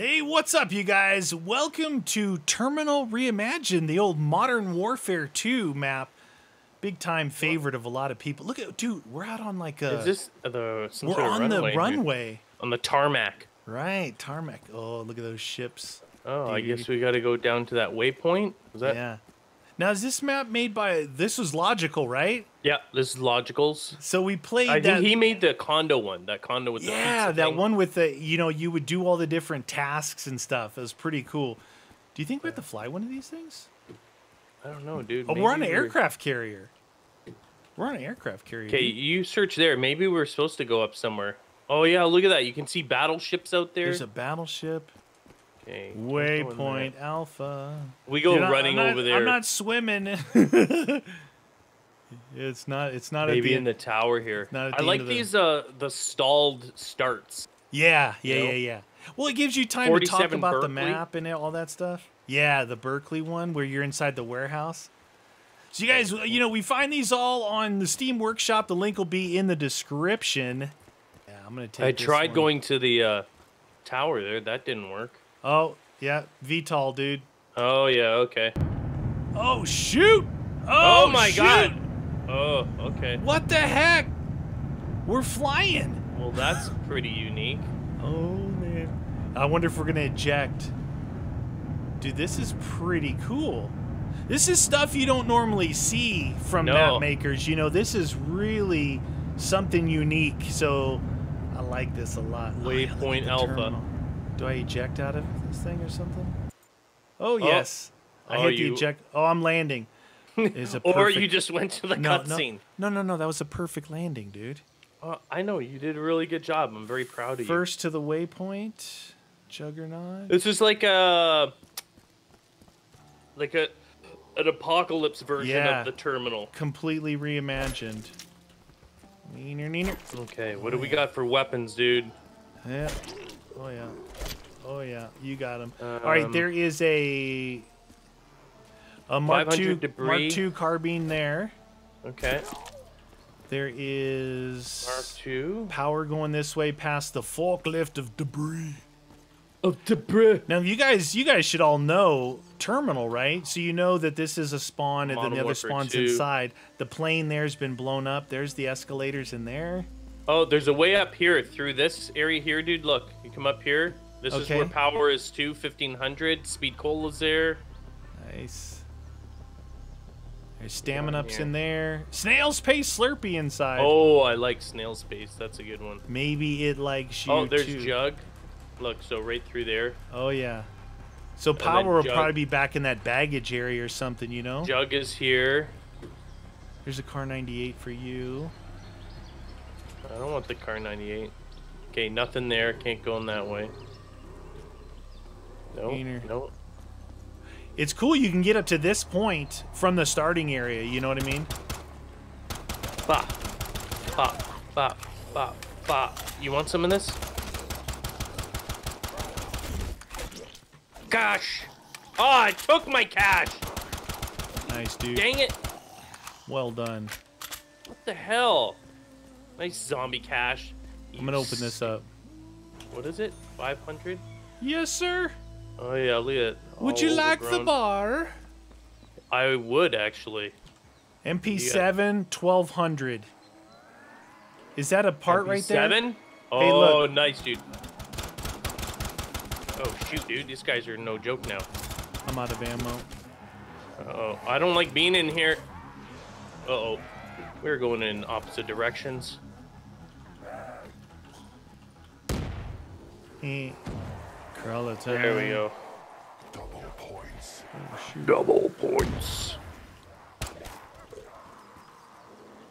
Hey, what's up, you guys? Welcome to Terminal Reimagined, the old Modern Warfare 2 map. Big time favorite of a lot of people. Look at, dude, we're out on like a... Is this the... We're on the runway. Dude. On the tarmac. Right, tarmac. Oh, look at those ships. Oh, dude. I guess we got to go down to that waypoint. Is that... Yeah. Now, is this map made by... This was Logical, right? Yeah, this is Logical's. So we played I think he made the condo one. That condo with the pizza that thing. One with the... You know, you would do all the different tasks and stuff. It was pretty cool. Do you think we have to fly one of these things? I don't know, dude. Oh, we're on an aircraft carrier. We're on an aircraft carrier. Okay, you search there. Maybe we're supposed to go up somewhere. Oh, yeah, look at that. You can see battleships out there. There's a battleship. Okay, waypoint alpha. We go running over there. I'm not swimming. It's not. Maybe in the tower here. I like these the stalled starts. Yeah. Well, it gives you time to talk about the map and all that stuff. Yeah, the Berkeley one where you're inside the warehouse. So you guys, you know, we find these all on the Steam Workshop. The link will be in the description. Yeah, I'm gonna take. I tried going to the tower there. That didn't work. Oh, yeah, VTOL, dude. Oh, yeah, okay. Oh, shoot! Oh, oh my God! Oh, okay. What the heck? We're flying! Well, that's pretty unique. Oh, man. I wonder if we're gonna eject. Dude, this is pretty cool. This is stuff you don't normally see from map makers. You know, this is really something unique, so I like this a lot. Waypoint Alpha. Terminal. Do I eject out of this thing or something? Oh, yes. Oh, I hit the eject. Oh, I'm landing. Or you just went to the cutscene. No, that was a perfect landing, dude. I know. You did a really good job. I'm very proud of you. First to the waypoint. Juggernaut. This is like an apocalypse version of the terminal. Completely reimagined. Neener. Okay, what do we got for weapons, dude? Yeah. Oh yeah, you got him. All right, there is a Mark II carbine there. Okay. There is Mark II power going this way past the forklift of debris. Now you guys should all know terminal, right? So you know that this is a spawn, and then the other spawn's inside. The plane there's been blown up. There's the escalators in there. Oh, there's a way up here through this area here, dude. Look, you come up here. This is where power is 1500. Speed Cola's there. Nice. There's stamina ups in there. Snail's Pace Slurpee inside. Oh, I like Snail's Pace. That's a good one. Maybe it likes you. Oh, there's Jug. Look, so right through there. Oh, yeah. So power will probably be back in that baggage area or something, you know? Jug is here. Here's a Car 98 for you. I don't want the Car 98. Okay, nothing there. Can't go in that way. Nope. It's cool you can get up to this point from the starting area. You know what I mean? Bop. Bop. Bop. Bop. Bop. You want some of this? Gosh. Oh, I took my cash. Nice, dude. Dang it. Well done. What the hell? Nice zombie cash. I'm gonna open this up. What is it? 500? Yes, sir. Oh yeah, look at it. Would you like the bar? I would actually. MP7 1200. Is that a part right there? MP7? Oh, hey, nice, dude. Oh shoot, dude, these guys are no joke now. I'm out of ammo. Uh-oh, I don't like being in here. Uh-oh. We're going in opposite directions. Crawler time. There we go. Double points. Oh, double points.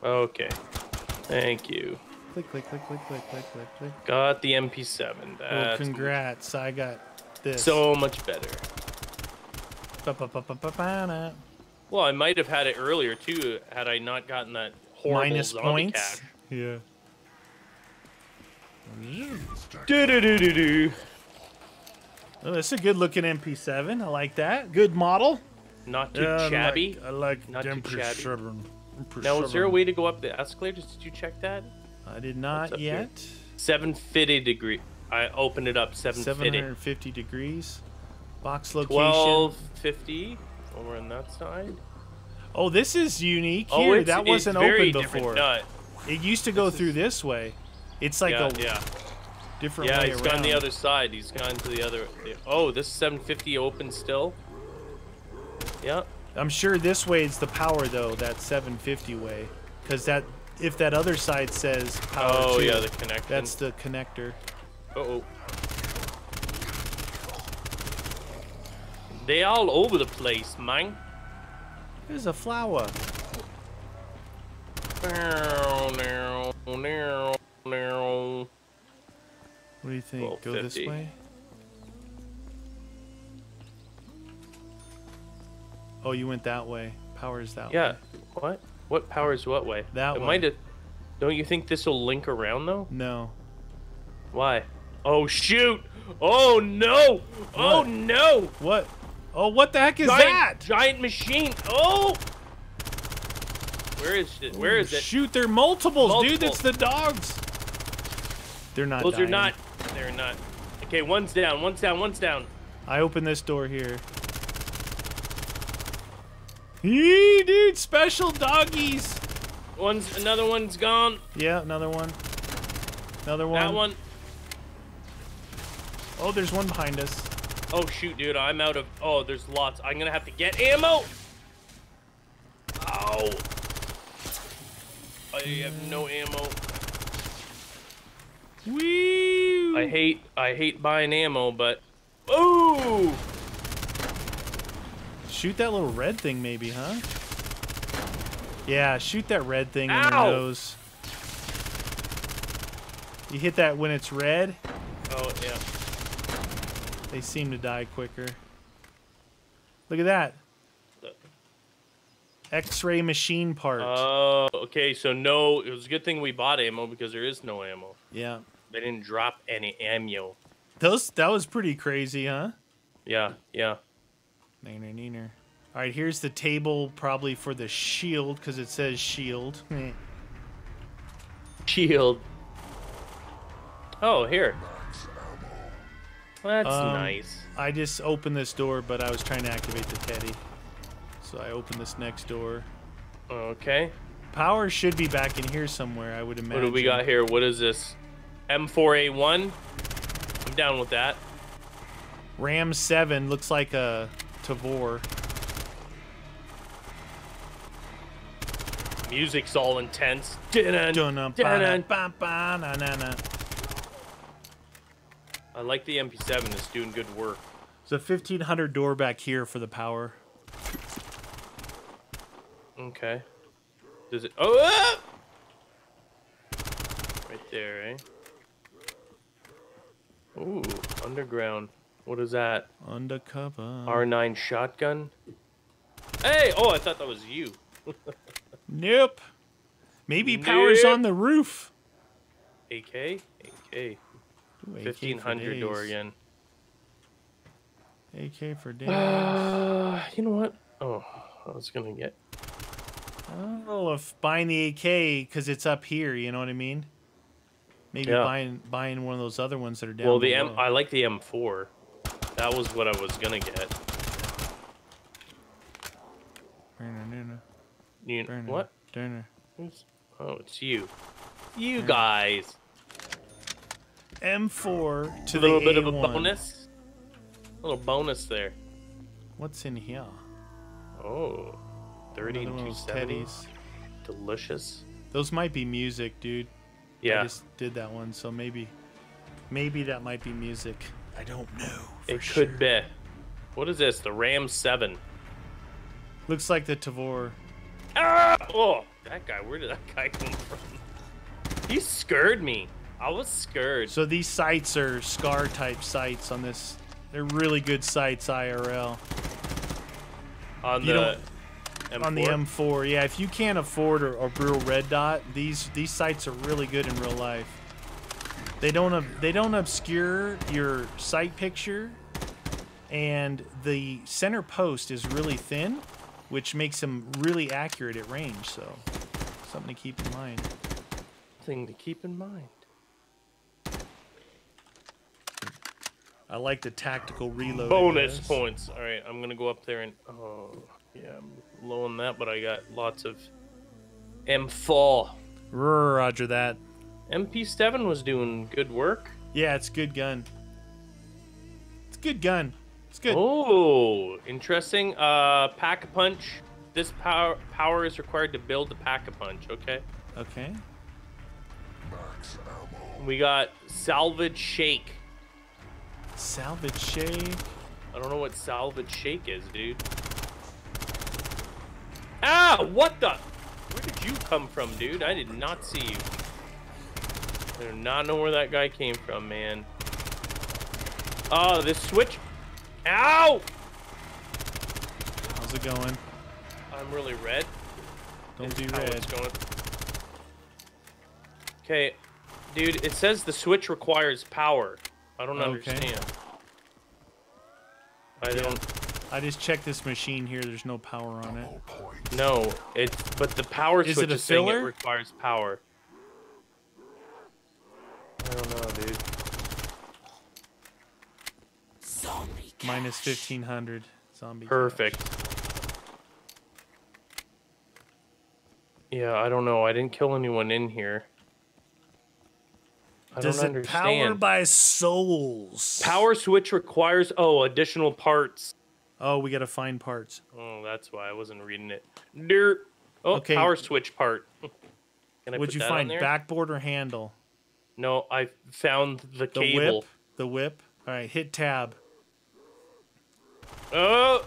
Okay. Thank you. Click, click, click, click, click, click, click, click. Got the MP7. Well, congrats. I got this. So much better. Well, I might have had it earlier, too, had I not gotten that horrible minus zombie cash. Yeah. Do-do-do-do-do. Oh, that's a good-looking MP7. I like that. Good model. Not too shabby. I like not too shabby. Now, is there a way to go up the escalators? Did you check that? I did not yet. Here? 750 degree. I opened it up 750 degrees. Box location 1250 over on that side. Oh, this is unique here. Oh, that wasn't open before. Nut. It used to go through this way. It's like different way around. Yeah, he's gone the other side. He's gone to the other. Oh, this 750 open still. Yeah. I'm sure this way is the power though. That 750 way, because that if that other side says power. Oh too, yeah, the connector. That's the connector. Uh oh. They all over the place, man. There's a flower. What do you think? Go this way? Oh, you went that way. Powers that way. Yeah. What? What powers what way? That way. Might have... Don't you think this will link around though? No. Why? Oh shoot! Oh no! What? Oh no! What? Oh, what the heck is that? Giant machine! Oh! Where is it? Where is it? Shoot, they're multiples, dude. It's the dogs. They're not. Those are not. They're not. Okay, one's down. One's down. One's down. I open this door here. Eee, dude, special doggies. Another one's gone. Yeah, another one. Another one. That one. Oh, there's one behind us. Oh shoot, dude, I'm out of. Oh, there's lots. I'm gonna have to get ammo. Ow. I have no ammo. Woo! I hate buying ammo, but. Ooh! Shoot that little red thing, maybe, huh? Yeah, shoot that red thing in the nose. You hit that when it's red. Oh yeah. They seem to die quicker. Look at that. X-ray machine part. Oh, okay. So no, it was a good thing we bought ammo because there is no ammo. Yeah. They didn't drop any ammo. That was pretty crazy, huh? Yeah, yeah. Neener, neener. All right, here's the table probably for the shield because it says shield. Shield. Oh, here. That's nice. I just opened this door, but I was trying to activate the teddy. So I opened this next door. Okay. Power should be back in here somewhere, I would imagine. What do we got here? What is this? M4A1? I'm down with that. Ram 7 looks like a Tavor. Music's all intense. I like the MP7. It's doing good work. There's a 1500 door back here for the power. Okay. Does it? Oh! Ah! Right there, eh? Ooh, underground. What is that? Undercover. R9 shotgun. Hey! Oh, I thought that was you. Nope. Maybe power's on the roof. AK. AK. Ooh, 1500 door again. AK for days. You know what? Oh, I was gonna get. I don't know if buying the AK because it's up here. You know what I mean? Maybe buying one of those other ones that are down. Well, the below. I like the M4. That was what I was gonna get. What? Oh, it's you. You guys. M4 to the A1. A little bit of a bonus. A little bonus there. What's in here? Oh, 30 and 270s. Delicious. Those might be music, dude. Yeah. I just did that one, so maybe that might be music. I don't know. It could be. What is this? The Ram 7. Looks like the Tavor. Ah! Oh, that guy. Where did that guy come from? He scared me. I was scared. So these sights are SCAR type sights on this. They're really good sights IRL. On the M4? On the M4, yeah. If you can't afford a real red dot, these sights are really good in real life. They don't obscure your sight picture, and the center post is really thin, which makes them really accurate at range. So something to keep in mind. Thing to keep in mind. I like the tactical reload. Bonus points. All right, I'm gonna go up there and oh yeah, I'm low on that, but I got lots of M4. Roger that. MP7 was doing good work. Yeah, it's good gun. It's good gun. It's good. Oh, interesting. Pack a punch. This power is required to build the pack a punch. Okay. Okay. Max ammo. We got salvage shake. Salvage shake? I don't know what salvage shake is, dude. Ah, what the? Where did you come from, dude? I did not see you. I do not know where that guy came from, man. Oh, this switch. Ow! How's it going? I'm really red. Don't be red. It's going. Okay, dude, it says the switch requires power. I don't understand. I don't. I just checked this machine here. There's no power on it. No, it's but the power switch is saying it requires power. I don't know, dude. Zombie cash. Minus 1500 zombie. Perfect. Cash. Yeah, I don't know. I didn't kill anyone in here. I don't understand. Power by souls. Power switch requires, oh, additional parts. Oh, we got to find parts. Oh, that's why I wasn't reading it. Dirt. Oh, okay. Power switch part. Can I Would put you that find on there? Backboard or handle? No, I found the cable. The whip. All right, hit tab. Oh.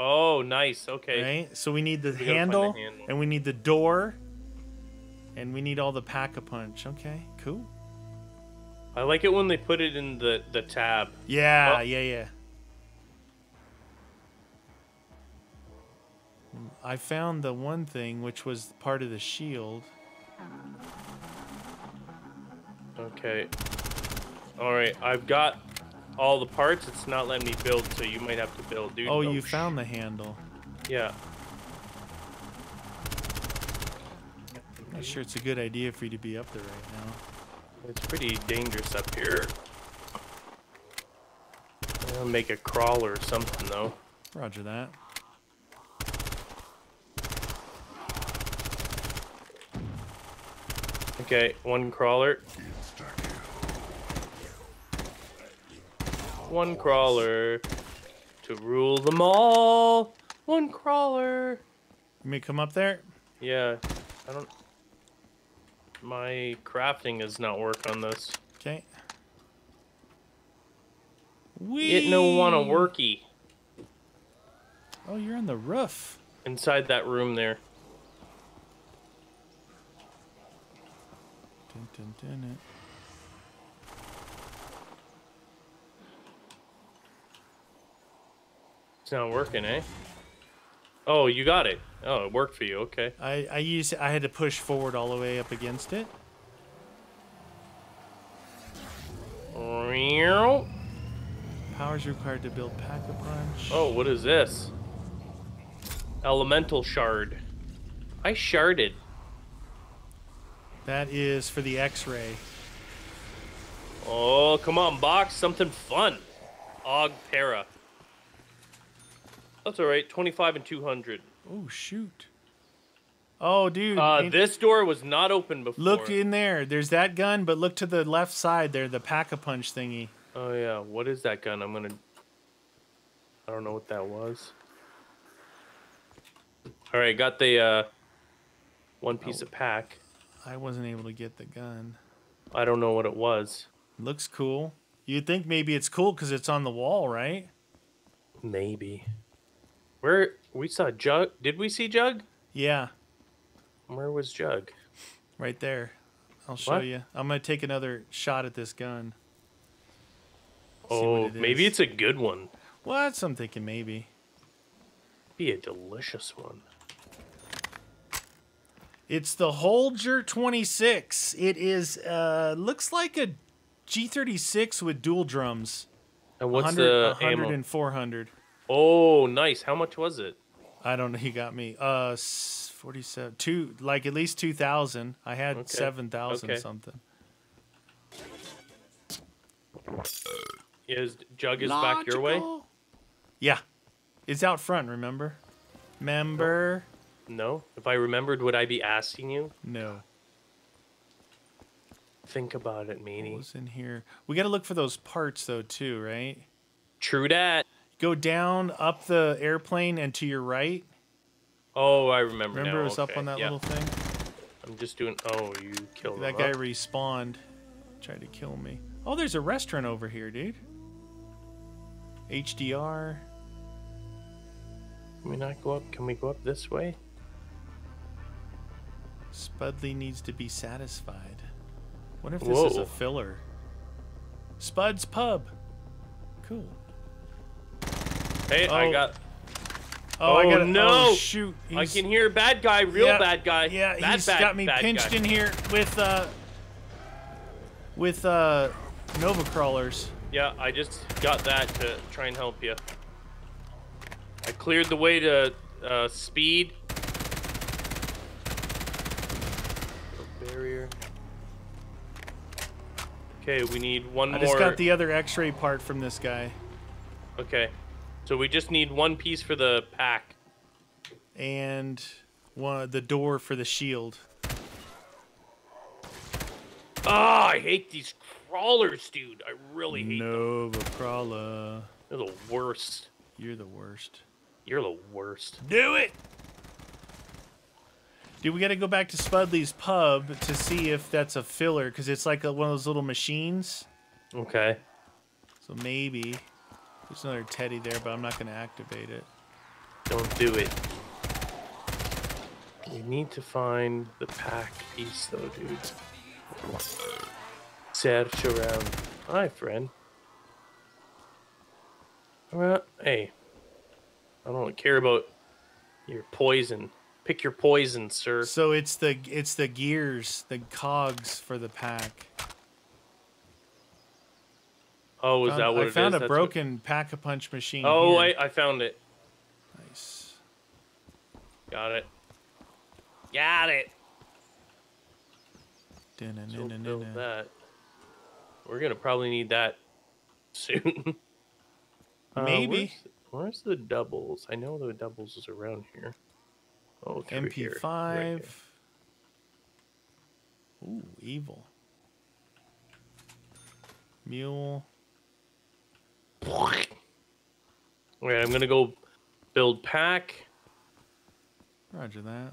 Oh, nice. Okay. Right? So we need the handle and we need the door and we need all the pack-a-punch. Okay, cool. I like it when they put it in the tab. Yeah, oh. Yeah. I found the one thing, which was part of the shield. Okay. Alright, I've got all the parts. It's not letting me build, so you might have to build, dude. Oh, you found the handle. Yeah. I'm not sure it's a good idea for you to be up there right now. It's pretty dangerous up here. I'll make a crawler or something, though. Roger that. Okay, one crawler. One crawler to rule them all. One crawler. You may come up there? Yeah, I don't... My crafting does not work on this. Okay. It no wanna worky. Oh, you're on the roof. Inside that room there. Dun, dun, dun, dun. It's not working, eh? Oh, you got it. Oh, it worked for you. Okay. I had to push forward all the way up against it. Power's required to build pack-a-punch. Oh, what is this? Elemental shard. I sharded. That is for the X-ray. Oh, come on, box. Something fun. Og Para. That's all right. 25 and 200. Oh, shoot. Oh, dude. This door was not open before. Look in there. There's that gun, but look to the left side there, the pack-a-punch thingy. Oh, yeah. What is that gun? I don't know what that was. All right. Got the one piece of pack. I wasn't able to get the gun. I don't know what it was. Looks cool. You'd think maybe it's cool because it's on the wall, right? Maybe. Where we saw Jug? Did we see Jug? Yeah. Where was Jug? Right there. I'll show you. I'm gonna take another shot at this gun. Oh, maybe it's a good one. Well, that's what I'm thinking. Maybe. Be a delicious one. It's the Holger 26. It is. Looks like a G36 with dual drums. And what's the ammo? 100 and 400. Oh, nice. How much was it? I don't know. He got me 47 2 like at least 2,000. I had 7,000 something. Is Jug is back your way? Yeah. It's out front, remember? Member? No. If I remembered, would I be asking you? No. Think about it, meanie. What's in here? We got to look for those parts, though, too, right? True dat. Go down, up the airplane, and to your right. Oh, I remember now. Remember it was up on that little thing? I'm just doing... Oh, you killed that guy respawned. Tried to kill me. Oh, there's a restaurant over here, dude. HDR. Can we not go up? Can we go up this way? Spudley needs to be satisfied. What if this is a filler? Spud's pub. Cool. Hey, I got... Oh, I got no! Oh, shoot. I can hear bad guy, real bad guy. Yeah, he's got me pinched in here with Nova Crawlers. Yeah, I just got that to try and help you. I cleared the way to speed. Barrier. Okay, we need one more. I just got the other X-ray part from this guy. Okay. So we just need one piece for the pack. And the door for the shield. Oh, I hate these crawlers, dude. I really hate them. Nova Crawler. They're the worst. You're the worst. You're the worst. Do it! Dude, we got to go back to Spudley's pub to see if that's a filler, because it's like one of those little machines. Okay. So maybe... There's another teddy there, but I'm not going to activate it. Don't do it. You need to find the pack piece, though, dude. Search around. Hi, friend. Hey. I don't care about your poison. Pick your poison, sir. So it's the gears, the cogs for the pack. Oh, is that what it is? I found a broken pack-a-punch machine. Oh, I found it. Nice. Got it. Got it. Don't build that. We're going to probably need that soon. Maybe. Where's the doubles? I know the doubles is around here. Oh, MP5. Right here. Ooh, evil. Mule. Alright, I'm gonna go build pack. Roger that.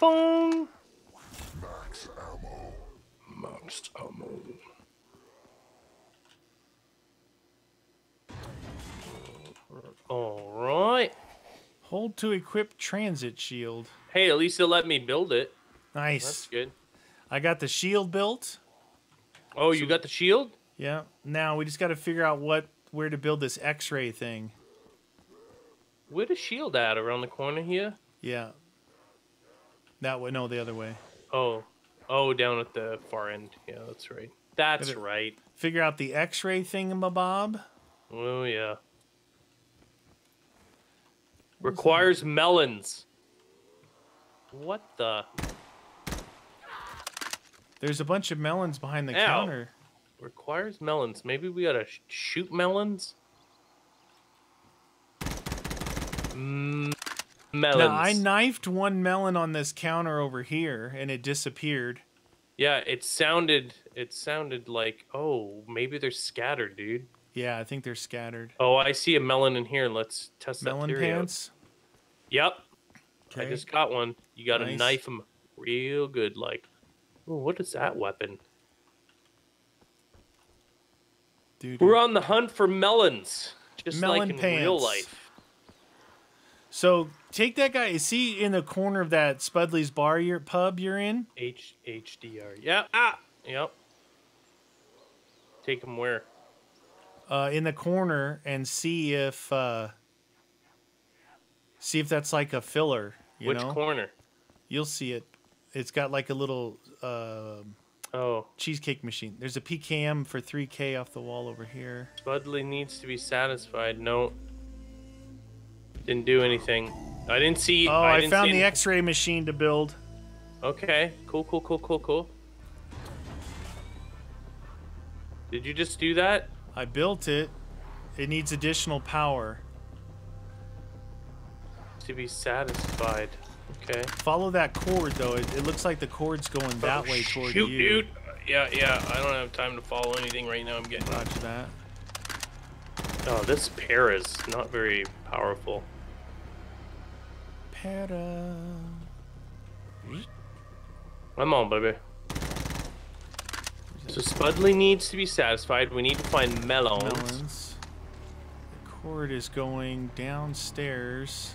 Boom. Max ammo. Max ammo. Alright. Hold to equip transit shield. Hey, at least it let me build it. Nice. That's good. I got the shield built. Oh, you got the shield? Yeah. Now we just got to figure out where to build this X-ray thing. Where the shield at? Around the corner here? Yeah. That way? No, the other way. Oh. Oh, down at the far end. Yeah, that's right. That's right. Figure out the X-ray thingamabob. Oh yeah. Requires melons. What the? There's a bunch of melons behind the counter. Requires melons. Maybe we gotta shoot melons? Melons. Now, I knifed one melon on this counter over here, and it disappeared. Yeah, it sounded like, oh, maybe they're scattered, dude. Yeah, I think they're scattered. Oh, I see a melon in here. Let's test that theory out. Melon pants? Yep. Okay. I just got one. You gotta knife them real good, like. Ooh, what is that weapon? Dude, we're on the hunt for melons, just like in real life. So take that guy. Is he in the corner of that Spudley's pub you're in? HDR. Yeah. Ah. Yep. Take him where? In the corner, and see if that's like a filler. You know? Which corner? You'll see it. It's got like a little cheesecake machine. There's a PKM for 3K off the wall over here. Spudley needs to be satisfied. No, didn't do anything. I didn't see. Oh, I found the X-ray machine to build. Okay, cool. Did you just do that? I built it. It needs additional power. To be satisfied. Okay. Follow that cord, though. It looks like the cord's going that way toward you. Shoot, dude. Yeah. I don't have time to follow anything right now. I'm getting... Roger that. Oh, this para is not very powerful. Para. Come on, baby. So Spudley needs to be satisfied. We need to find melons. The cord is going downstairs.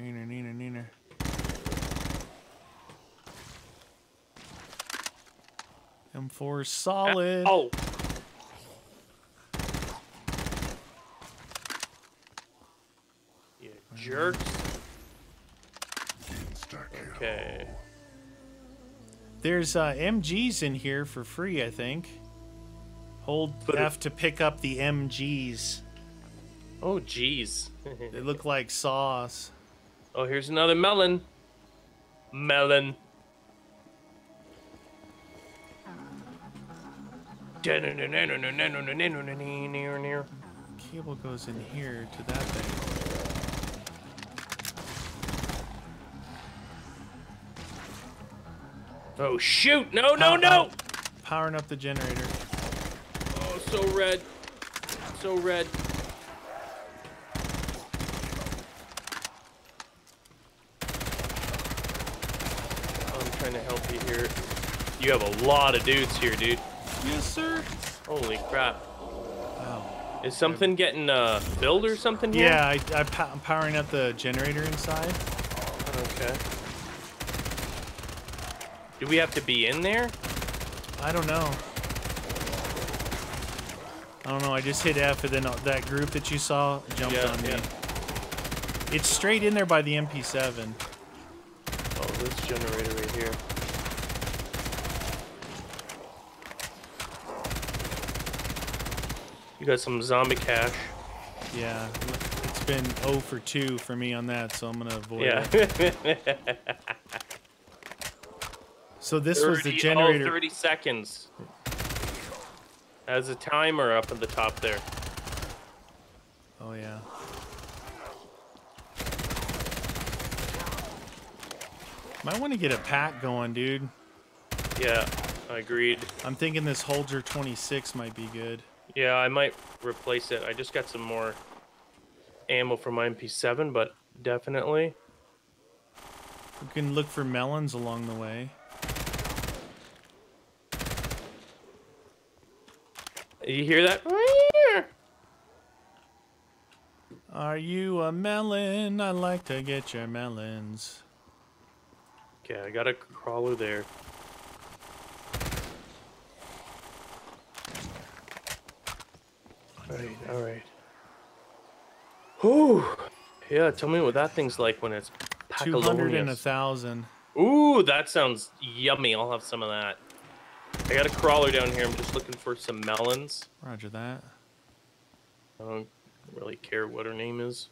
Nina. M4 solid. Oh. You jerks. Okay. There's MGs in here for free, I think. Hold F to pick up the MGs. Oh, geez. They look like sauce. Oh, here's another melon. Cable goes in here to that thing. Oh, shoot! No! Powering up the generator. Oh, so red. So red. Oh, I'm trying to help you here. You have a lot of dudes here, dude. Yes, sir. Holy crap. Wow. Is something getting filled or something here? Yeah, I'm powering up the generator inside. Okay. Do we have to be in there? I don't know. I just hit F and then that group that you saw jumped on me. It's straight in there by the MP7. Oh, this generator right here. You got some zombie cash. Yeah, it's been 0 for 2 for me on that, so I'm going to avoid it. So this was the generator. Oh, 30 seconds. As a timer up at the top there. Oh, yeah. Might want to get a pack going, dude. Yeah, I agreed. I'm thinking this Holger 26 might be good. Yeah, I might replace it. I just got some more ammo for my MP7, but definitely. We can look for melons along the way. You hear that? Are you a melon? I like to get your melons. Okay, I got a crawler there. All right. Whew. Yeah, tell me what that thing's like when it's 200 and 1,000. Ooh, that sounds yummy. I'll have some of that. I got a crawler down here. I'm just looking for some melons. Roger that. I don't really care what her name is.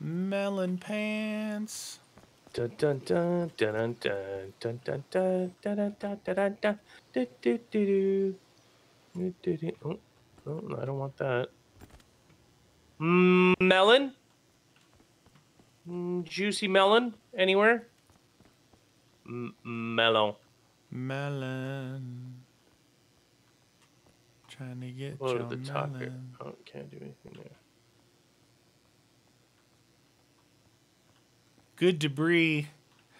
Melon pants. Dun dun dun dun dun dun dun dun dun dun dun dun. Oh, I don't want that. Melon. Juicy melon anywhere? Melon. Melon. Trying to get your melon. Oh, can't do anything there. Good debris.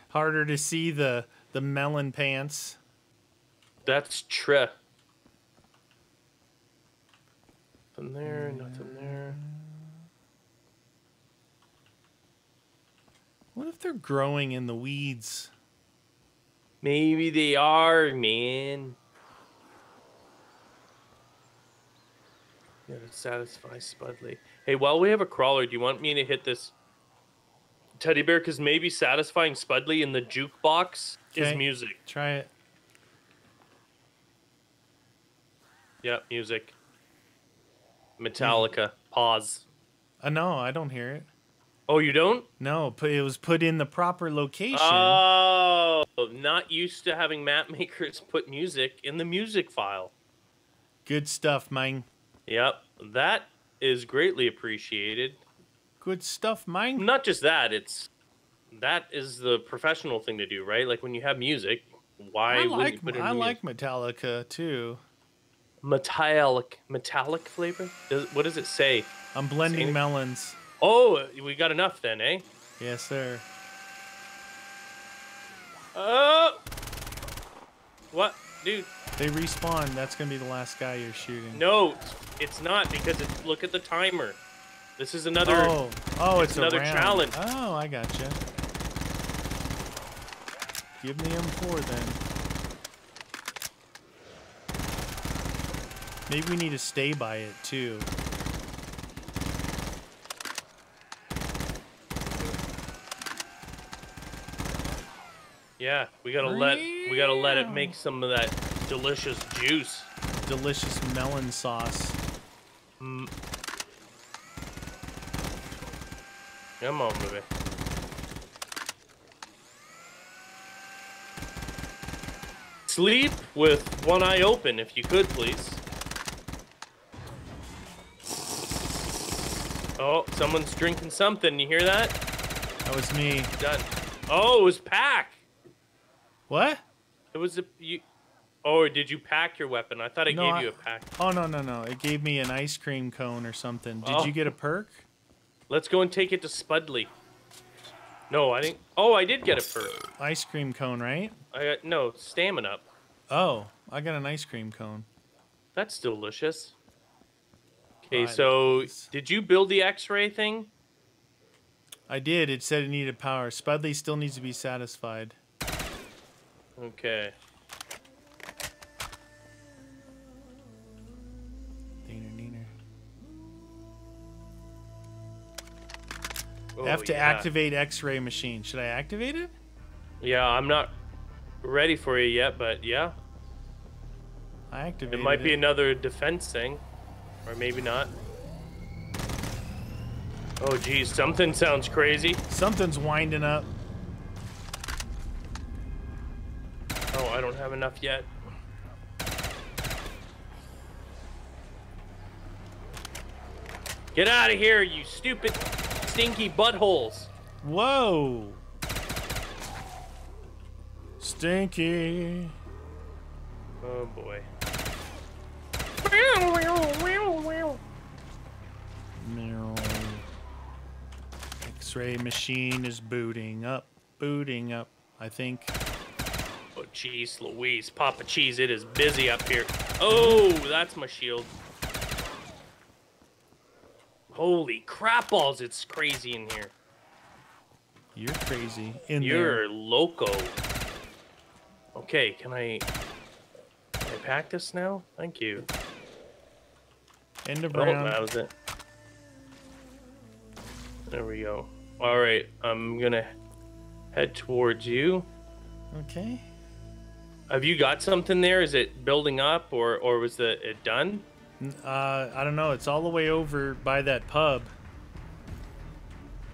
Harder to see the melon pants. That's true. Nothing there, nothing there. What if they're growing in the weeds? Maybe they are, man. Gotta satisfy Spudley. Hey, while we have a crawler, do you want me to hit this teddy bear? Because maybe satisfying Spudley in the jukebox is music. Try it. Yeah, music. Metallica. Pause. No, I don't hear it. Oh, you don't? No, it was put in the proper location. Oh, not used to having map makers put music in the music file. Good stuff, man. Yep, that is greatly appreciated. Good stuff, man. Not just that, it's... That is the professional thing to do, right? Like, when you have music, why would you put it in music? I like Metallica, too. Metallic flavor? What does it say? I'm blending melons. Oh, we got enough then, eh? Yes, sir. Oh! What? Dude. They respawn. That's going to be the last guy you're shooting. No, it's not, because it's, look at the timer. This is another... Oh, it's another challenge. Oh, I gotcha. Give me M4 then. Maybe we need to stay by it too. Yeah, we gotta let it make some of that delicious juice. Delicious melon sauce. Come on, baby. Sleep with one eye open, if you could, please. Oh, someone's drinking something. You hear that? That was me. Done. Oh, it was pack. What? It was a you. Oh, did you pack your weapon? I thought it gave you a pack. Oh no! It gave me an ice cream cone or something. Did you get a perk? Let's go and take it to Spudley. No, I didn't. Oh, I did get a perk. Ice cream cone, right? I got no stamina up. Oh, I got an ice cream cone. That's delicious. Okay, so did you build the X-ray thing? I did. It said it needed power. Spudley still needs to be satisfied. Okay. Oh, I have to activate X-ray machine. Should I activate it? Yeah, I'm not ready for you yet, but yeah. I activated it. Might be another defense thing, or maybe not. Oh, geez, something sounds crazy. Something's winding up. Oh, I don't have enough yet. Get out of here, you stupid... Stinky buttholes. Whoa. Stinky. Oh boy. X-ray machine is booting up, I think. Oh jeez Louise, Papa Cheese, it is busy up here. Oh, that's my shield. Holy crap balls, it's crazy in here. You're crazy in there. You're loco. Okay, can I pack this now? Thank you. End of round. That was it. There we go. All right, I'm gonna head towards you. Okay. Have you got something there? Is it building up or was it done? I don't know. It's all the way over by that pub.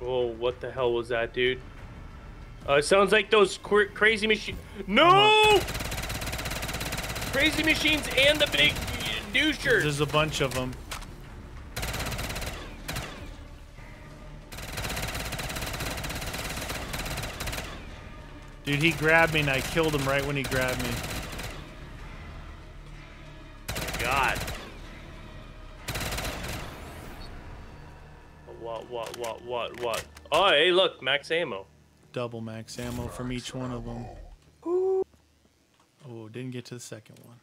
Oh, what the hell was that, dude? It sounds like those crazy machines. No! Crazy machines and the big doucher. There's a bunch of them. Dude, he grabbed me and I killed him right when he grabbed me. Oh, God. What? Oh, hey, look, max ammo. Double max ammo from each one of them. Ooh. Oh, didn't get to the second one.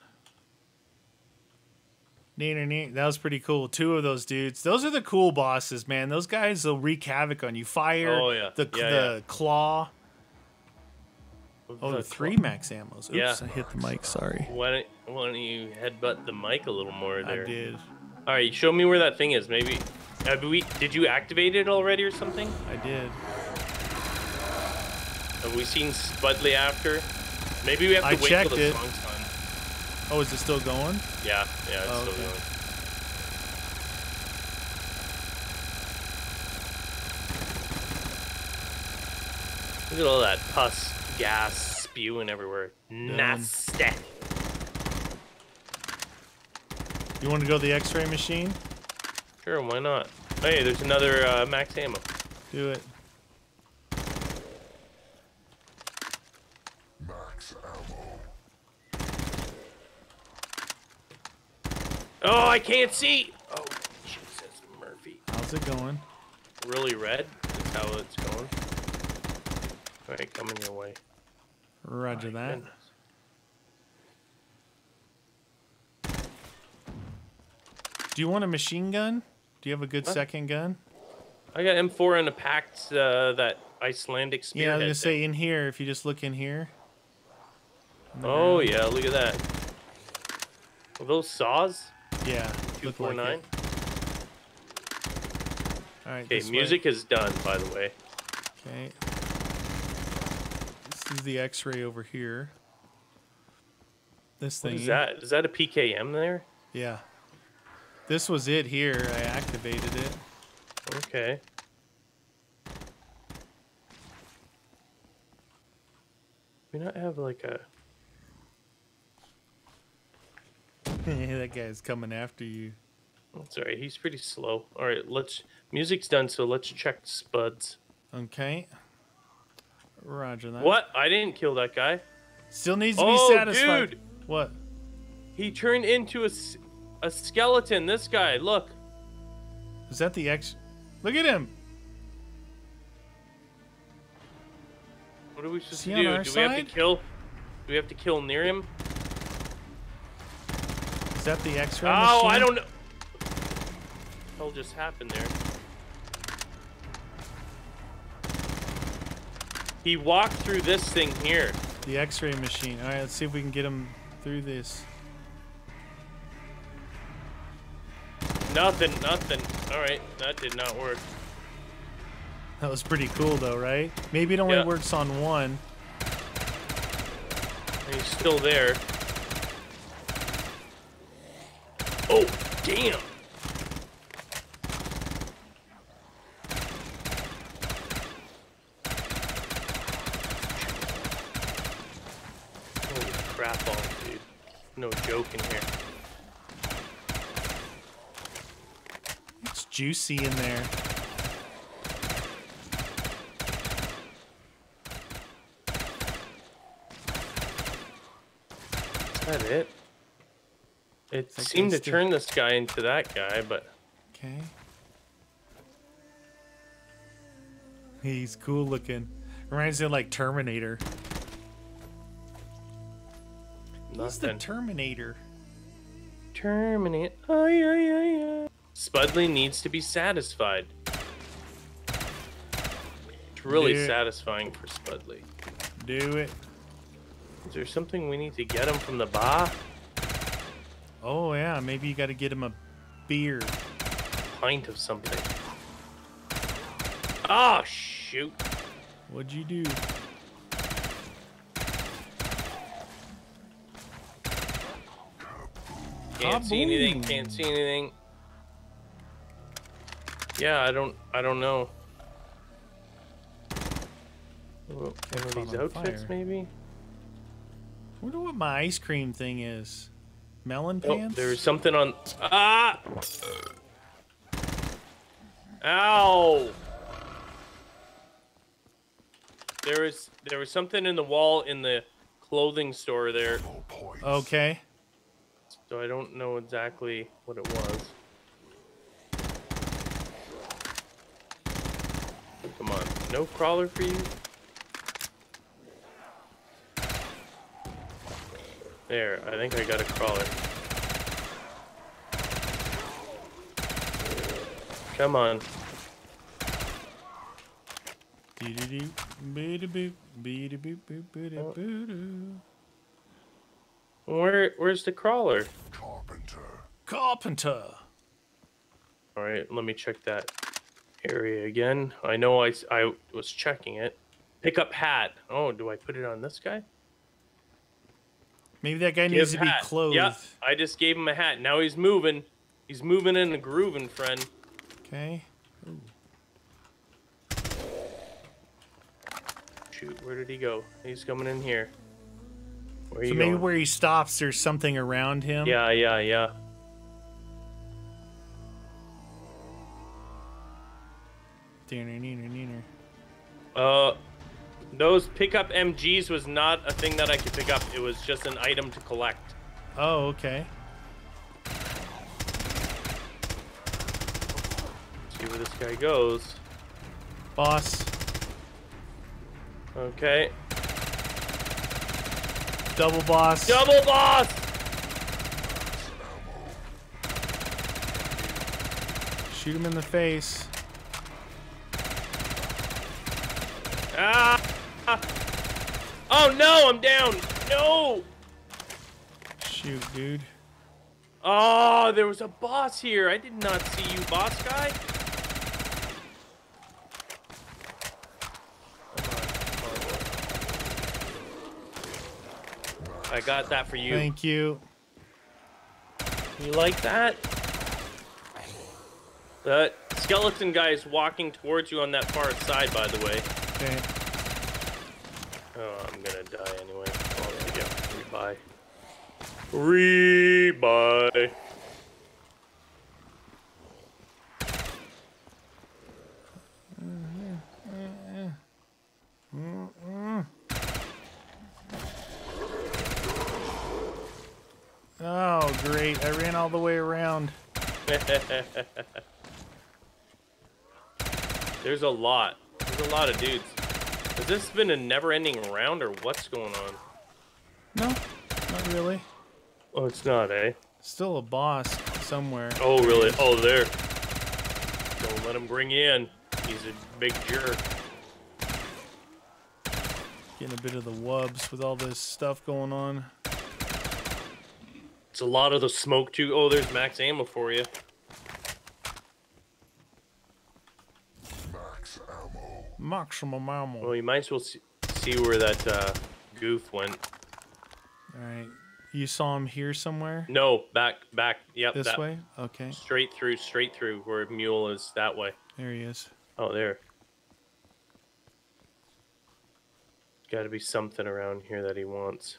That was pretty cool. Two of those dudes. Those are the cool bosses, man. Those guys will wreak havoc on you. Fire, the claw. Oh, the three max ammos. Oops, yeah. I hit the mic, sorry. Why don't you headbutt the mic a little more there? I did. All right, show me where that thing is, maybe... did you activate it already or something? I did. Have we seen Spudley after? Maybe we have to wait till the song's done. Oh, is it still going? Yeah, yeah, it's still going. Look at all that pus, gas, spewing everywhere. Nasty. You want to go to the X-ray machine? Sure, why not? Hey, there's another max ammo. Do it. Max ammo. Oh, I can't see. Oh, Jesus, Murphy. How's it going? Really red. That's how it's going. All right, coming your way. Roger that. Goodness. Do you want a machine gun? Do you have a good second gun? I got M4 and a packed that Icelandic spearhead. Yeah, I was gonna say in here. If you just look in here. Oh yeah, look at that. Are those saws? Yeah. 249. All right. Okay, music is done, by the way. Okay. This is the X-ray over here. This thing. What is that? Is that a PKM there? Yeah. This was it here. I activated it. Okay. We not have like a. That guy's coming after you. That's alright. He's pretty slow. All right, let's. Music's done, so let's check Spud's. Okay. Roger that. What? I didn't kill that guy. Still needs to be satisfied. Dude. What? He turned into a skeleton. This guy, look. Is that the X? Look at him. What are we supposed to do? Do we have to kill? Do we have to kill near him? Is that the X-ray machine? Oh, I don't know. What the hell just happened there? He walked through this thing here. The X-ray machine. All right, let's see if we can get him through this. Nothing, nothing. Alright, that did not work. That was pretty cool though, right? Maybe it only works on one. And he's still there. Oh, damn! Holy crap on, dude. No joke in here. Juicy in there. Is that it? It seemed to turn this guy into that guy, but okay. He's cool looking. Reminds me of like Terminator. He's the Terminator. Terminator. Oh yeah, yeah, yeah. Spudley needs to be satisfied. It's really satisfying for Spudley. Do it. Is there something we need to get him from the bar? Oh yeah, maybe you gotta get him a beer. A pint of something. Oh shoot. What'd you do? Can't see anything, can't see anything. Yeah, I don't know. One of these outfits, maybe? I wonder what my ice cream thing is. Melon pants? There's something on... Ah! Ow! There was something in the wall in the clothing store there. Okay. So I don't know exactly what it was. Come on, no crawler for you. There, I think I got a crawler. Come on. Where's the crawler? Carpenter. All right, let me check that area again. I know I was checking it. Pick up hat. Oh, do I put it on this guy? Maybe that guy needs to be clothed. Yeah, I just gave him a hat. Now he's moving. He's moving and a grooving, friend. Okay. Ooh. shoot, where did he go? He's coming in here. Where so maybe going? Where he stops, there's something around him. Yeah, yeah, yeah. Those pickup MGs was not a thing that I could pick up. It was just an item to collect. Oh, okay. Let's see where this guy goes. Boss. Okay. Double boss. Double boss! Shoot him in the face. Ah! Oh no, I'm down. No! Shoot, dude. Oh, there was a boss here. I did not see you, boss guy. I got that for you. Thank you. You like that? The skeleton guy is walking towards you on that far side, by the way. Okay. Oh, I'm gonna die anyway. Oh, yeah. Rebuy. Rebuy. Oh, great. I ran all the way around. There's a lot. There's a lot of dudes. Has this been a never-ending round, or what's going on? No, not really. Oh, it's not, eh? Still a boss somewhere. Oh, really? Oh, there. Don't let him bring you in. He's a big jerk. Getting a bit of the wubs with all this stuff going on. It's a lot of the smoke, too. Oh, there's max ammo for you. Maximum ammo. Well, you might as well see where that goof went. All right. You saw him here somewhere? No, back. Yep. This way? Okay. Straight through where Mule is that way. There he is. Oh, there. Got to be something around here that he wants.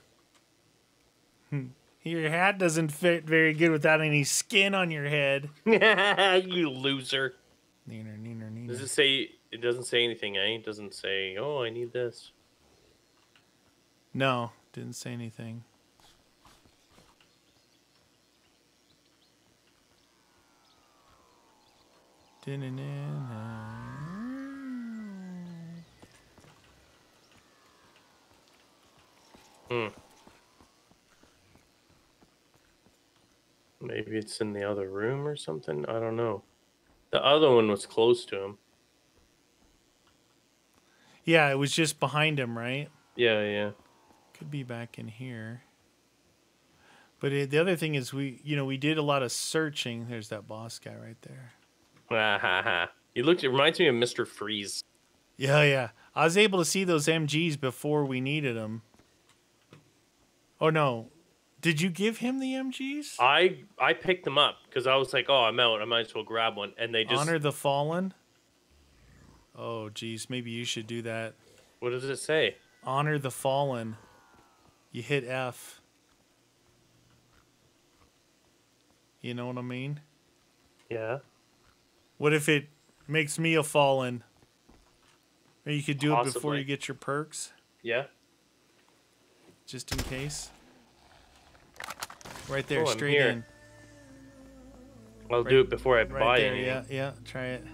Your hat doesn't fit very good without any skin on your head. You loser. Neener. Does it say... It doesn't say anything, eh? It doesn't say, oh, I need this. No, didn't say anything. Maybe it's in the other room or something. I don't know. The other one was close to him. Yeah, it was just behind him, right? Yeah. Could be back in here. But the other thing is we did a lot of searching. There's that boss guy right there. It reminds me of Mr. Freeze. Yeah. I was able to see those MGs before we needed them. Oh no. Did you give him the MGs? I picked them up because I was like, "Oh, I'm out. I might as well grab one." And they just honor the fallen. Oh, geez. Maybe you should do that. What does it say? Honor the fallen. You hit F. You know what I mean? Yeah. What if it makes me a fallen? Or you could do it before you get your perks? Yeah. Just in case. Right there, straight in. I'll do it before I buy anything. Yeah, try it.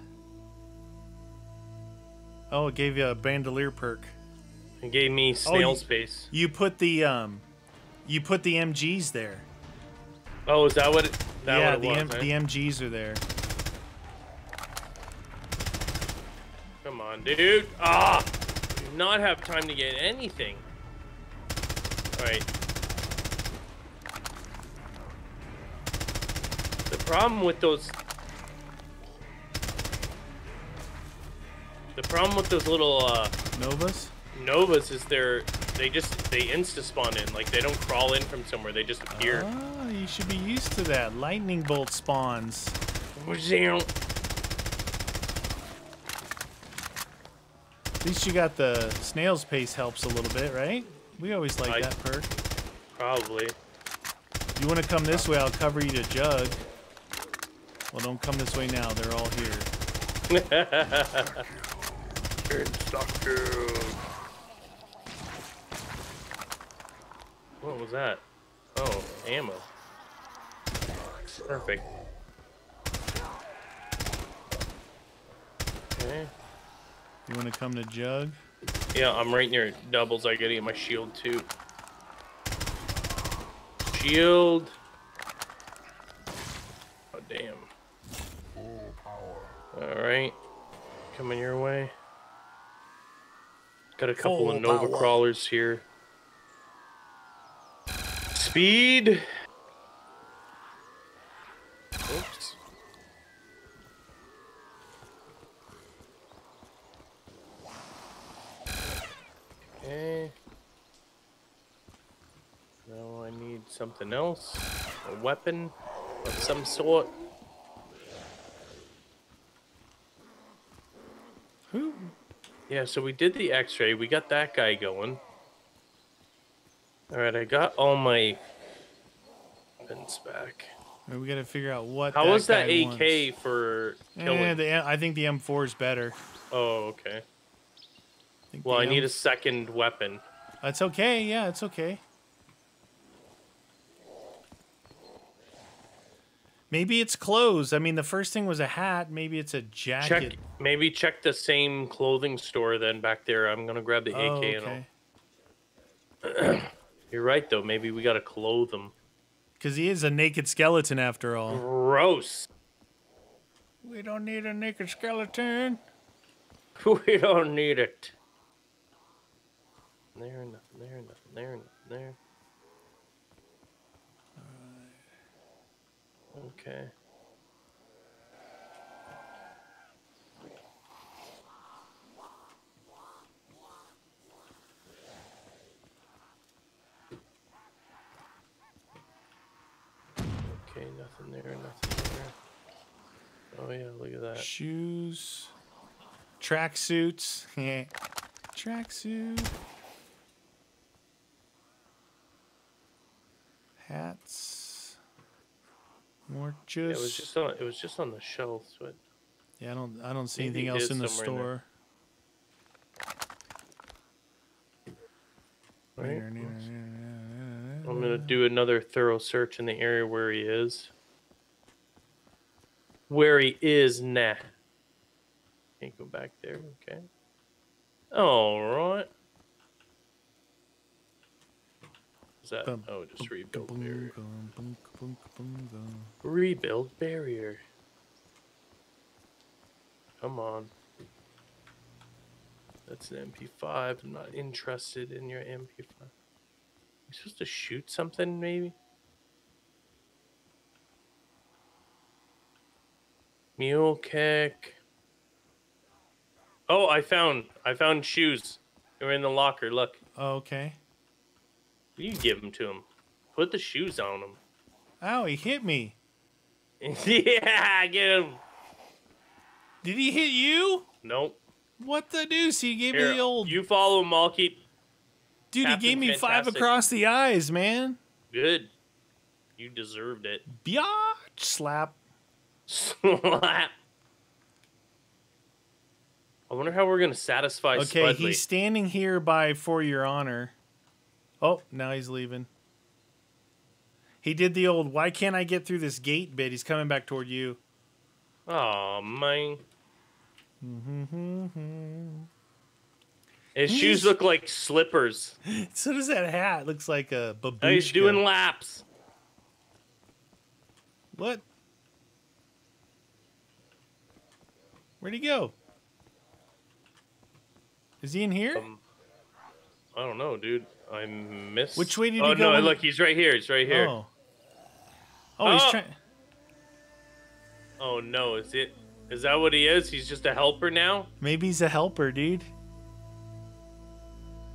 Oh, it gave you a bandolier perk. It gave me Snail's Pace. You put the MGs there. Oh, is that what it? Yeah, the MGs are there. Come on, dude! Ah, do not have time to get anything. All right. The problem with those. The problem with those little Novas is they insta spawn in, like they don't crawl in from somewhere, they just appear. Oh, you should be used to that. Lightning bolt spawns. At least you got the Snail's Pace helps a little bit, right? We always like that perk. Probably. You want to come this way, I'll cover you to Jug. Well, don't come this way now. They're all here. What was that? Oh, ammo. Perfect. Okay. You want to come to Jug? Yeah, I'm right near doubles. I gotta get my shield too. Shield. Oh damn. All right, coming your way. Got a couple of Nova Crawlers here. Speed. Oops. Okay. Now I need something else. A weapon of some sort. Who? Yeah, so we did the x-ray. We got that guy going. Alright, I got all my weapons back. We gotta figure out what. How was that AK for killing? Yeah, I think the M4 is better. Oh, okay. Well, I need a second weapon. That's okay. Yeah, it's okay. Maybe it's clothes. I mean, the first thing was a hat. Maybe it's a jacket. Maybe check the same clothing store then back there. I'm gonna grab the AK. Oh, okay. And you're right though. Maybe we gotta clothe him. Because he is a naked skeleton after all. Gross. We don't need a naked skeleton. We don't need it. There, nothing there, nothing there, nothing there. Okay. Okay, nothing there, nothing there. Oh yeah, look at that. Shoes. Tracksuits. Yeah. Tracksuit. Hats. More juice. Yeah, it was just on the shelf, but yeah, I don't see anything else in the store. Right. I'm gonna do another thorough search in the area where he is. Nah. Can't go back there, okay. Alright. Is that oh just rebuild barrier. Rebuild barrier. Come on. That's an MP5. I'm not interested in your MP5. Are we supposed to shoot something maybe? Mule kick. Oh, I found shoes. They were in the locker. Look. Oh, okay. You give them to him. Put the shoes on him. Ow, he hit me. Yeah, get him. Did he hit you? Nope. What the deuce? He gave me the old. You follow him. I'll keep. Dude, he gave me fantastic. 5 across the eyes, man. Good. You deserved it. Biatch slap. Slap. I wonder how we're going to satisfy Spudley. Okay, he's standing here by For Your Honor. Oh, now he's leaving. He did the old, why can't I get through this gate bit? He's coming back toward you. Aw, man. His shoes look like slippers. So does that hat. Looks like a babushka. Oh, he's doing laps. What? Where'd he go? Is he in here? I don't know, dude. I missed. Which way did he go? Oh, no, look, he's right here. He's right here. Oh, he's trying. Oh, no. Is it? Is that what he is? He's just a helper now? Maybe he's a helper, dude.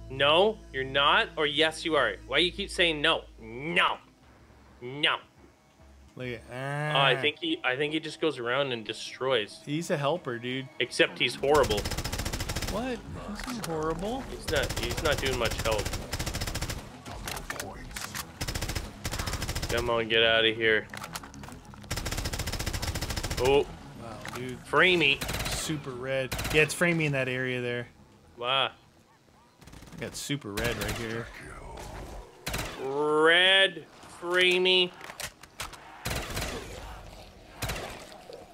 No, you're not? Or yes, you are? Why you keep saying no? No. No. Look at, I think he just goes around and destroys. He's a helper, dude. Except he's horrible. What? This is horrible. He's not doing much help. Come on, get out of here. Oh. Wow, dude. Framey. Super red. Yeah, it's framey in that area there. Wow. I got super red right here. Red. Framey.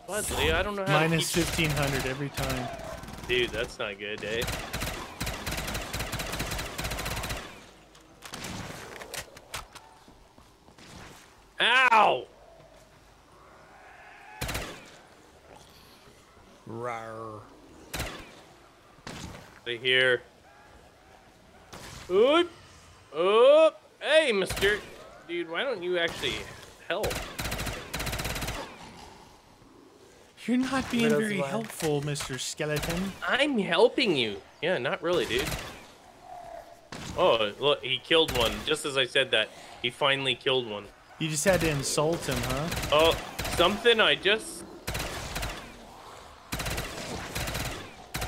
Spudley, I don't know how Minus to keep... 1,500 every time. Dude, that's not good, eh? Ow! Rawr. They hear. Oop! Oop! Hey, mister! Dude, why don't you actually help? You're not being very helpful, Mr. Skeleton. I'm helping you. Yeah, not really, dude. Oh, look, he killed one. Just as I said that, he finally killed one. You just had to insult him, huh? Oh, something I just...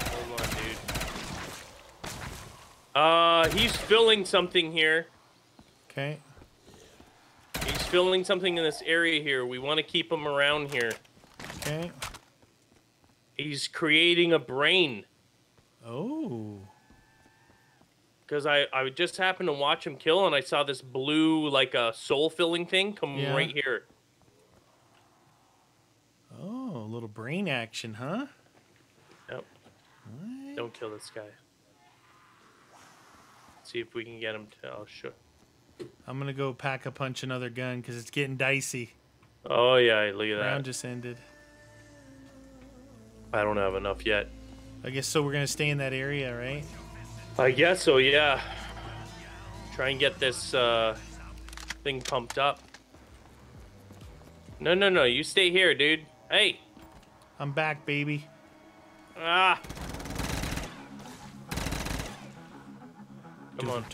Hold on, dude. He's filling something here. Okay. He's filling something in this area here. We want to keep him around here. Okay. He's creating a brain. Oh. Because I just happened to watch him kill, and I saw this blue, like, a soul-filling thing come right here. Oh, a little brain action, huh? Yep. What? Don't kill this guy. Let's see if we can get him to... Oh, sure. I'm going to go pack-a-punch another gun, because it's getting dicey. Oh, yeah, look at that. Round just ended. I don't have enough yet. I guess so we're going to stay in that area, right? I guess so, yeah. Try and get this thing pumped up. No, no, no. You stay here, dude. Hey. I'm back, baby. Ah. Come on.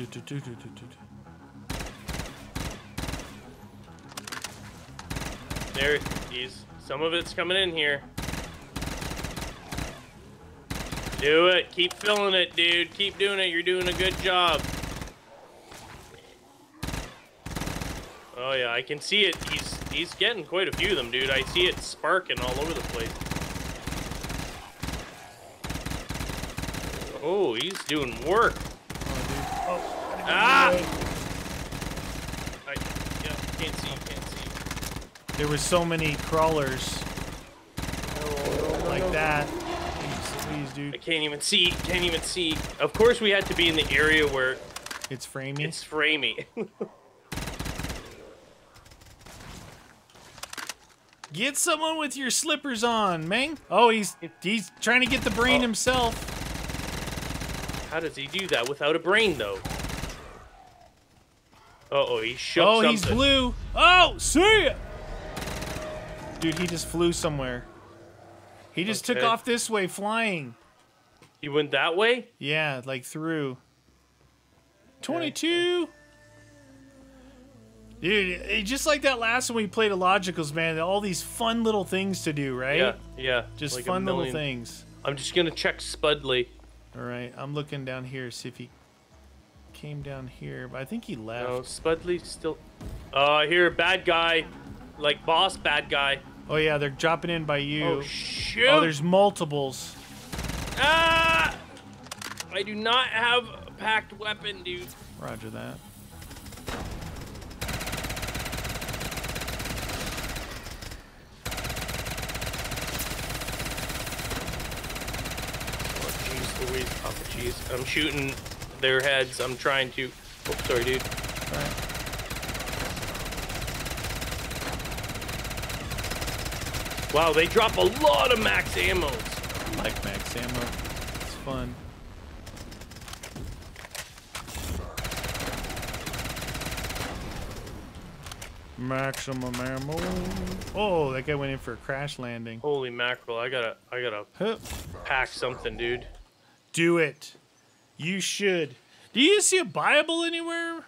There, he's... Some of it's coming in here. Do it. Keep filling it, dude. Keep doing it. You're doing a good job. Oh, yeah. I can see it. He's getting quite a few of them, dude. I see it sparking all over the place. Oh, he's doing work. Oh, dude. Oh, ah! I can't see. Can't see. There were so many crawlers like that. Dude. I can't even see. Can't even see. Of course, we had to be in the area where it's framey. It's framey. Get someone with your slippers on, man. Oh, he's trying to get the brain himself. How does he do that without a brain, though? Uh-oh, he shook something. Oh, he's blue. Oh, see ya. Dude, he just flew somewhere. He just took off this way, flying. He went that way? Yeah, like through. 22! Dude, just like that last one we played at Logicals, man. All these fun little things to do, right? Yeah, yeah. Just like fun little things. I'm just going to check Spudley. All right, I'm looking down here, see if he came down here. But I think he left. No, Spudley's still... here, bad guy. Like, boss bad guy. Oh, yeah, they're dropping in by you. Oh, shoot. Oh, there's multiples. Ah! I do not have a packed weapon, dude. Roger that. Oh, jeez Louise. Oh, jeez. I'm shooting their heads. I'm trying to... Oops, sorry, dude. All right. Wow, they drop a lot of max ammos. I like max ammo. It's fun. Maximum ammo. Oh, that guy went in for a crash landing. Holy mackerel, I gotta pack something, dude. Do it. You should. Do you see a Bible anywhere?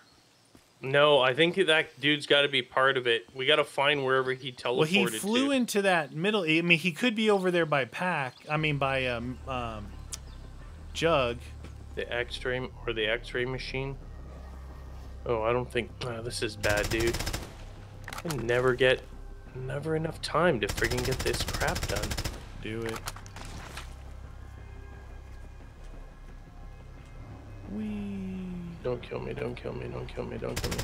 No, I think that dude's got to be part of it. We got to find wherever he teleported to. Well, he flew into that middle. I mean, he could be over there by Pack. I mean, by Jug. The X-ray or the X-ray machine. Oh, I don't think this is bad, dude. I never get, never enough time to freaking get this crap done. Do it. Wee. Don't kill me! Don't kill me! Don't kill me! Don't kill me!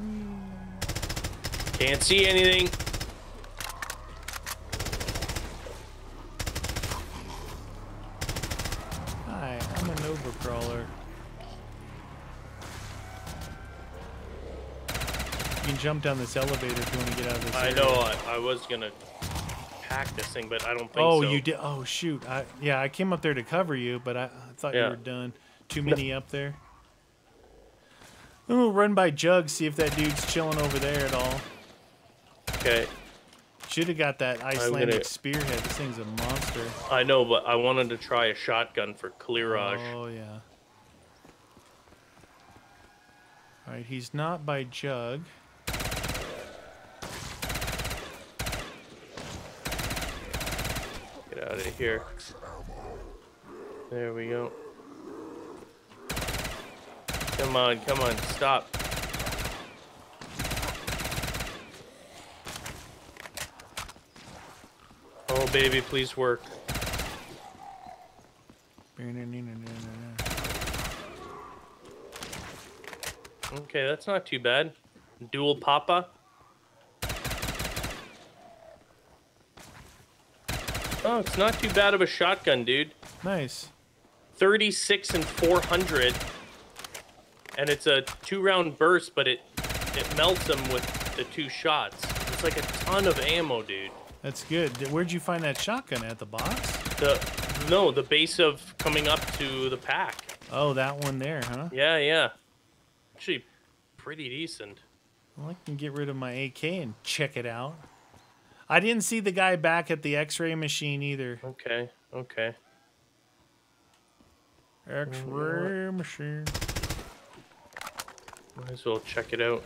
Wee. Can't see anything. Hi, I'm a Nova Crawler. You can jump down this elevator if you want to get out of this area. I know. I was gonna hack this thing, but I don't think so. Oh, you did? Oh, shoot. Yeah, I came up there to cover you, but I thought you were done. Too many up there. Ooh, run by Jug, see if that dude's chilling over there at all. Okay. Should have got that Icelandic spearhead. This thing's a monster. I know, but I wanted to try a shotgun for clearage. Oh, yeah. All right, he's not by Jug. Out of here. There we go. Come on, come on, stop. Oh, baby, please work. Okay, that's not too bad. Dual Papa. Oh, it's not too bad of a shotgun, dude. Nice. 36 and 400. And it's a 2-round burst, but it melts them with the 2 shots. It's like a ton of ammo, dude. That's good. Where'd you find that shotgun? At the box? No, the base of coming up to the pack. Oh, that one there, huh? Yeah, yeah. Actually, pretty decent. Well, I can get rid of my AK and check it out. I didn't see the guy back at the X-ray machine either. Okay, okay. X-ray machine. Might as well check it out.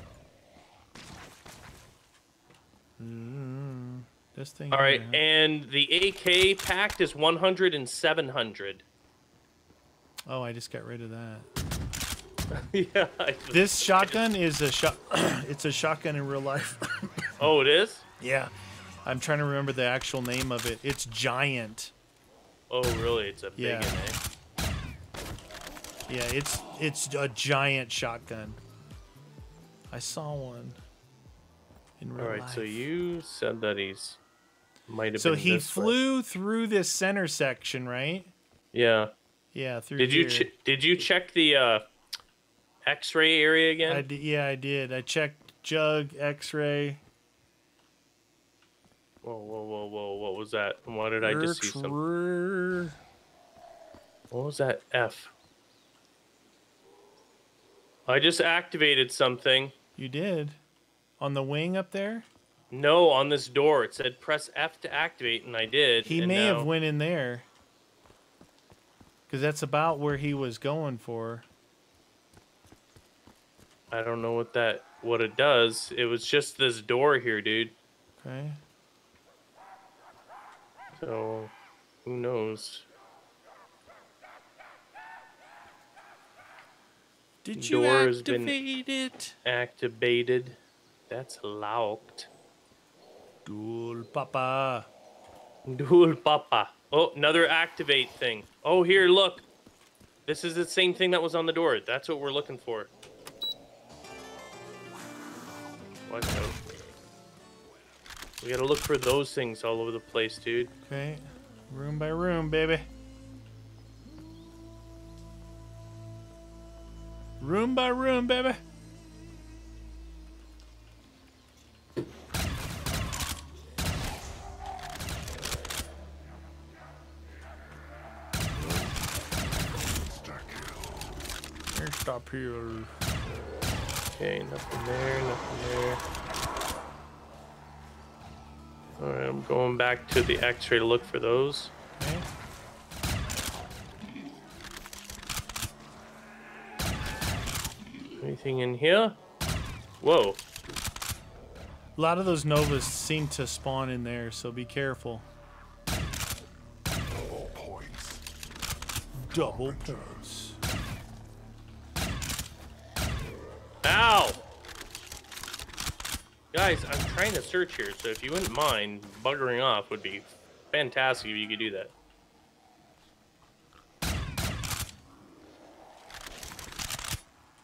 This thing. All right, and the AK packed is 100 and 700. Oh, I just got rid of that. Yeah. This shotgun is a it's a shotgun in real life. Oh, it is? Yeah. I'm trying to remember the actual name of it. It's giant. Oh, really? It's a big one, eh? Yeah, it's a giant shotgun. I saw one in real life. All right, so you said that he's might have been this way. So he flew through this center section, right? Yeah. Yeah, through here. Did you check the X-ray area again? Yeah, I did. I checked Jug, X-ray. Whoa, whoa, whoa, whoa, what was that? Why did I just see something? What was that F? I just activated something. You did? On the wing up there? No, on this door. It said press F to activate, and I did. He may have went in there. Because that's about where he was going for. I don't know what that, what it does. It was just this door here, dude. Okay. So, who knows? Did you activate it? Activated. That's locked. Dual Papa. Dual Papa. Oh, another activate thing. Oh, here, look. This is the same thing that was on the door. That's what we're looking for. Watch out. We gotta look for those things all over the place, dude. Okay. Room by room, baby. Room by room, baby. Stop here. Okay, nothing there, nothing there. All right, I'm going back to the X-ray to look for those. Okay. Anything in here? Whoa. A lot of those Novas seem to spawn in there, so be careful. Double birds. Ow! Guys, I'm trying to search here, so if you wouldn't mind buggering off, would be fantastic if you could do that.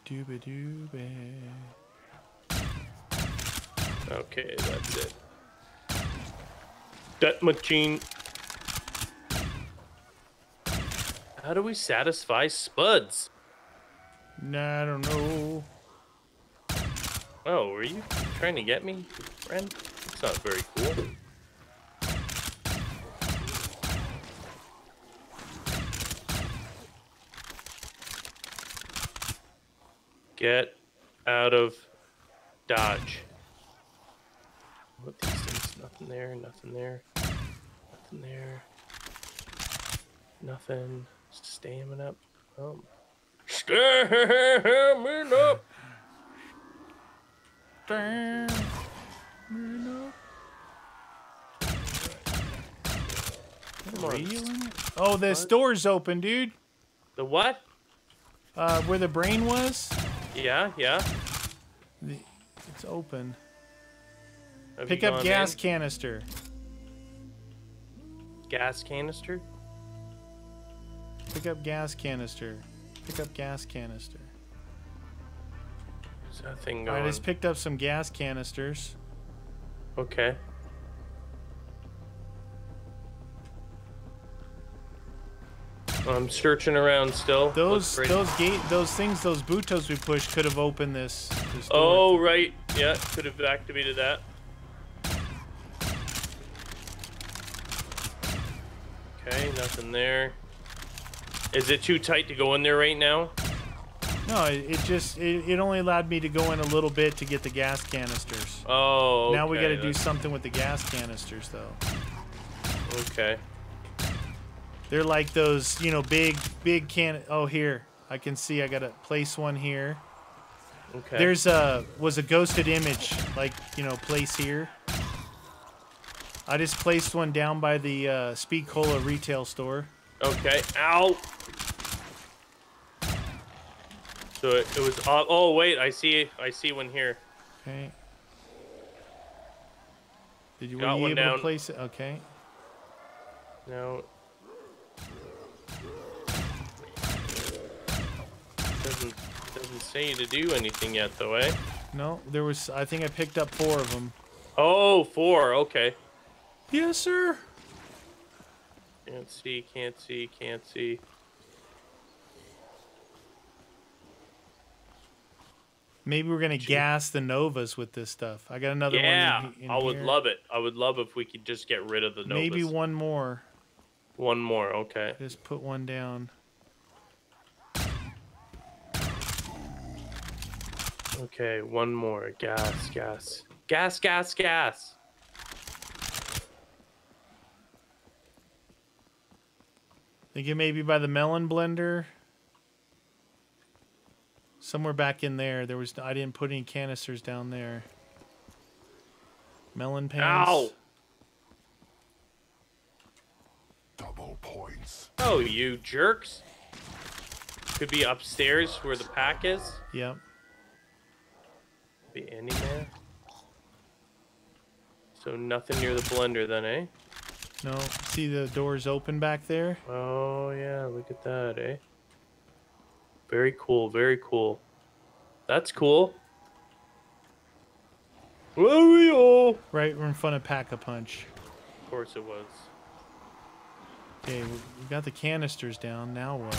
Dooba dooba. Okay, that's it. That machine. How do we satisfy Spuds? I don't know. Oh, were you trying to get me, friend? It's not very cool. Get out of dodge. What these things? Nothing there, nothing there, nothing there, nothing. Stamina up. Oh. Stamina up. Stamina up. Oh, the store's open, dude. The what? Where the brain was? Yeah, yeah. It's open. Pick up gas canister. Gas canister? Pick up gas canister. Pick up gas canister. There's nothing going on. I just picked up some gas canisters. Okay. I'm searching around still. Those butos we pushed could have opened this. Oh right, yeah, could have activated that. Okay, nothing there. Is it too tight to go in there right now? No, it only allowed me to go in a little bit to get the gas canisters. Oh, okay. Now we got to do something with the gas canisters, though. Okay. They're like those, you know, big can. Oh, here. I can see I got to place one here. Okay. There's was a ghosted image, like, you know, place here. I just placed one down by the Speed Cola retail store. Okay. Ow. So it was. Oh wait, I see one here. Okay. Did you want to place it? Okay. No. Doesn't say to do anything yet though, eh? No, there was. I think I picked up 4 of them. Oh, 4. Okay. Yes, sir. Can't see, can't see, can't see. Maybe we're gonna gas the Novas with this stuff. I got another one. Yeah, I would love it. I would love if we could just get rid of the Novas. Maybe one more. One more, okay. Just put one down. Okay, one more. Gas, gas. Gas, gas, gas. Think it may be by the melon blender. Somewhere back in there. There was I didn't put any canisters down there. Melon pants. Ow! Double points. Oh, you jerks. Could be upstairs where the pack is. Yep. Could be anywhere. So nothing near the blender then, eh? No, see the doors open back there? Oh, yeah, look at that, eh? Very cool, very cool. That's cool. Whoa! Right, we're in front of Pack-a-Punch. Of course it was. Okay, we got the canisters down, now what?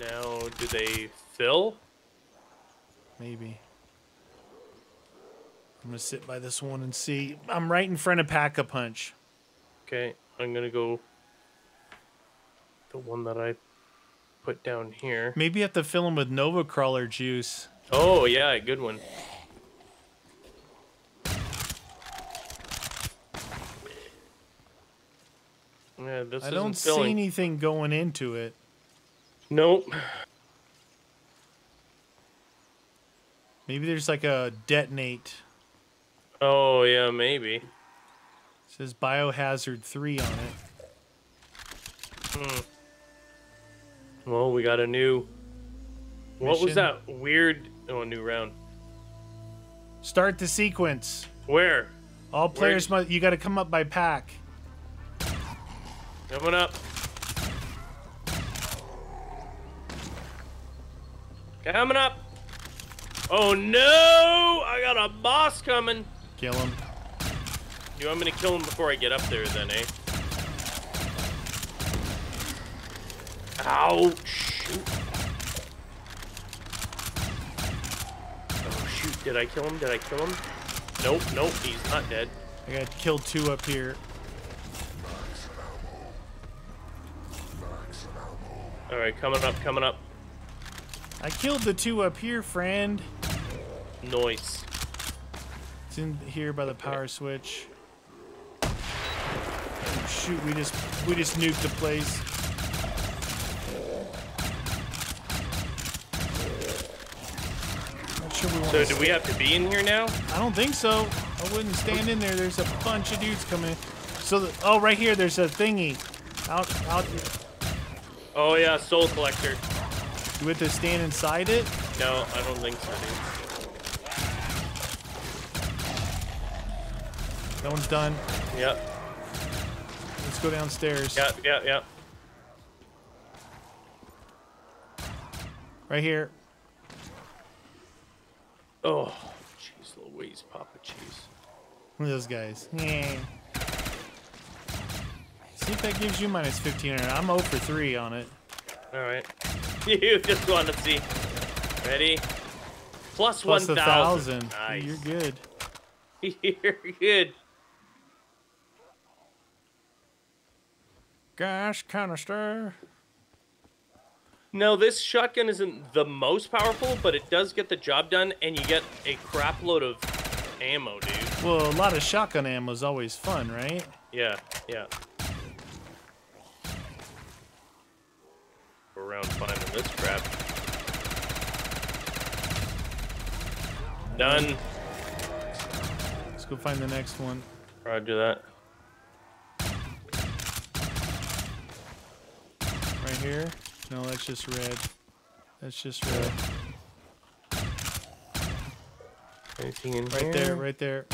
Now, do they fill? Maybe. I'm gonna sit by this one and see. I'm right in front of Pack-a-Punch. Okay, I'm gonna go the one that I put down here. Maybe you have to fill them with Nova Crawler juice. Oh yeah, good one. Yeah, this I don't see anything going into it. Nope. Maybe there's like a detonate. Oh yeah, maybe. It says Biohazard 3 on it. Hmm. Well, we got a new... What was that weird... Oh, a new round. Start the sequence. Where? All players must... You got to come up by pack. Coming up. Coming up. Oh, no! I got a boss coming. Kill him. Dude, I'm going to kill him before I get up there then, eh? Ow! Shoot! Oh shoot! Did I kill him? Did I kill him? Nope, nope. He's not dead. I got killed two up here. All right, coming up, coming up. I killed the two up here, friend. Nice. It's in here by the power switch. Oh, shoot! We just nuked the place. So do we have to be in here now? I don't think so. I wouldn't stand in there. There's a bunch of dudes coming. So the, oh, right here, there's a thingy. Out here. Oh yeah, soul collector. Do we have to stand inside it? No, I don't think so, dude. That one's done. Yep. Let's go downstairs. Yep, yep, yep. Right here. Oh, jeez Louise, Papa Cheese. Look at those guys. Yeah. See if that gives you minus 1500. I'm 0 for 3 on it. Alright. You just want to see. Ready? Plus 1,000. Nice. You're good. You're good. Gosh, canister. Now, this shotgun isn't the most powerful, but it does get the job done, and you get a crap load of ammo, dude. Well, a lot of shotgun ammo is always fun, right? Yeah, yeah. We're around finding this crap. Done. Let's go find the next one. Roger that. Right here. No, that's just red. That's just red. Anything in right here? There, right there.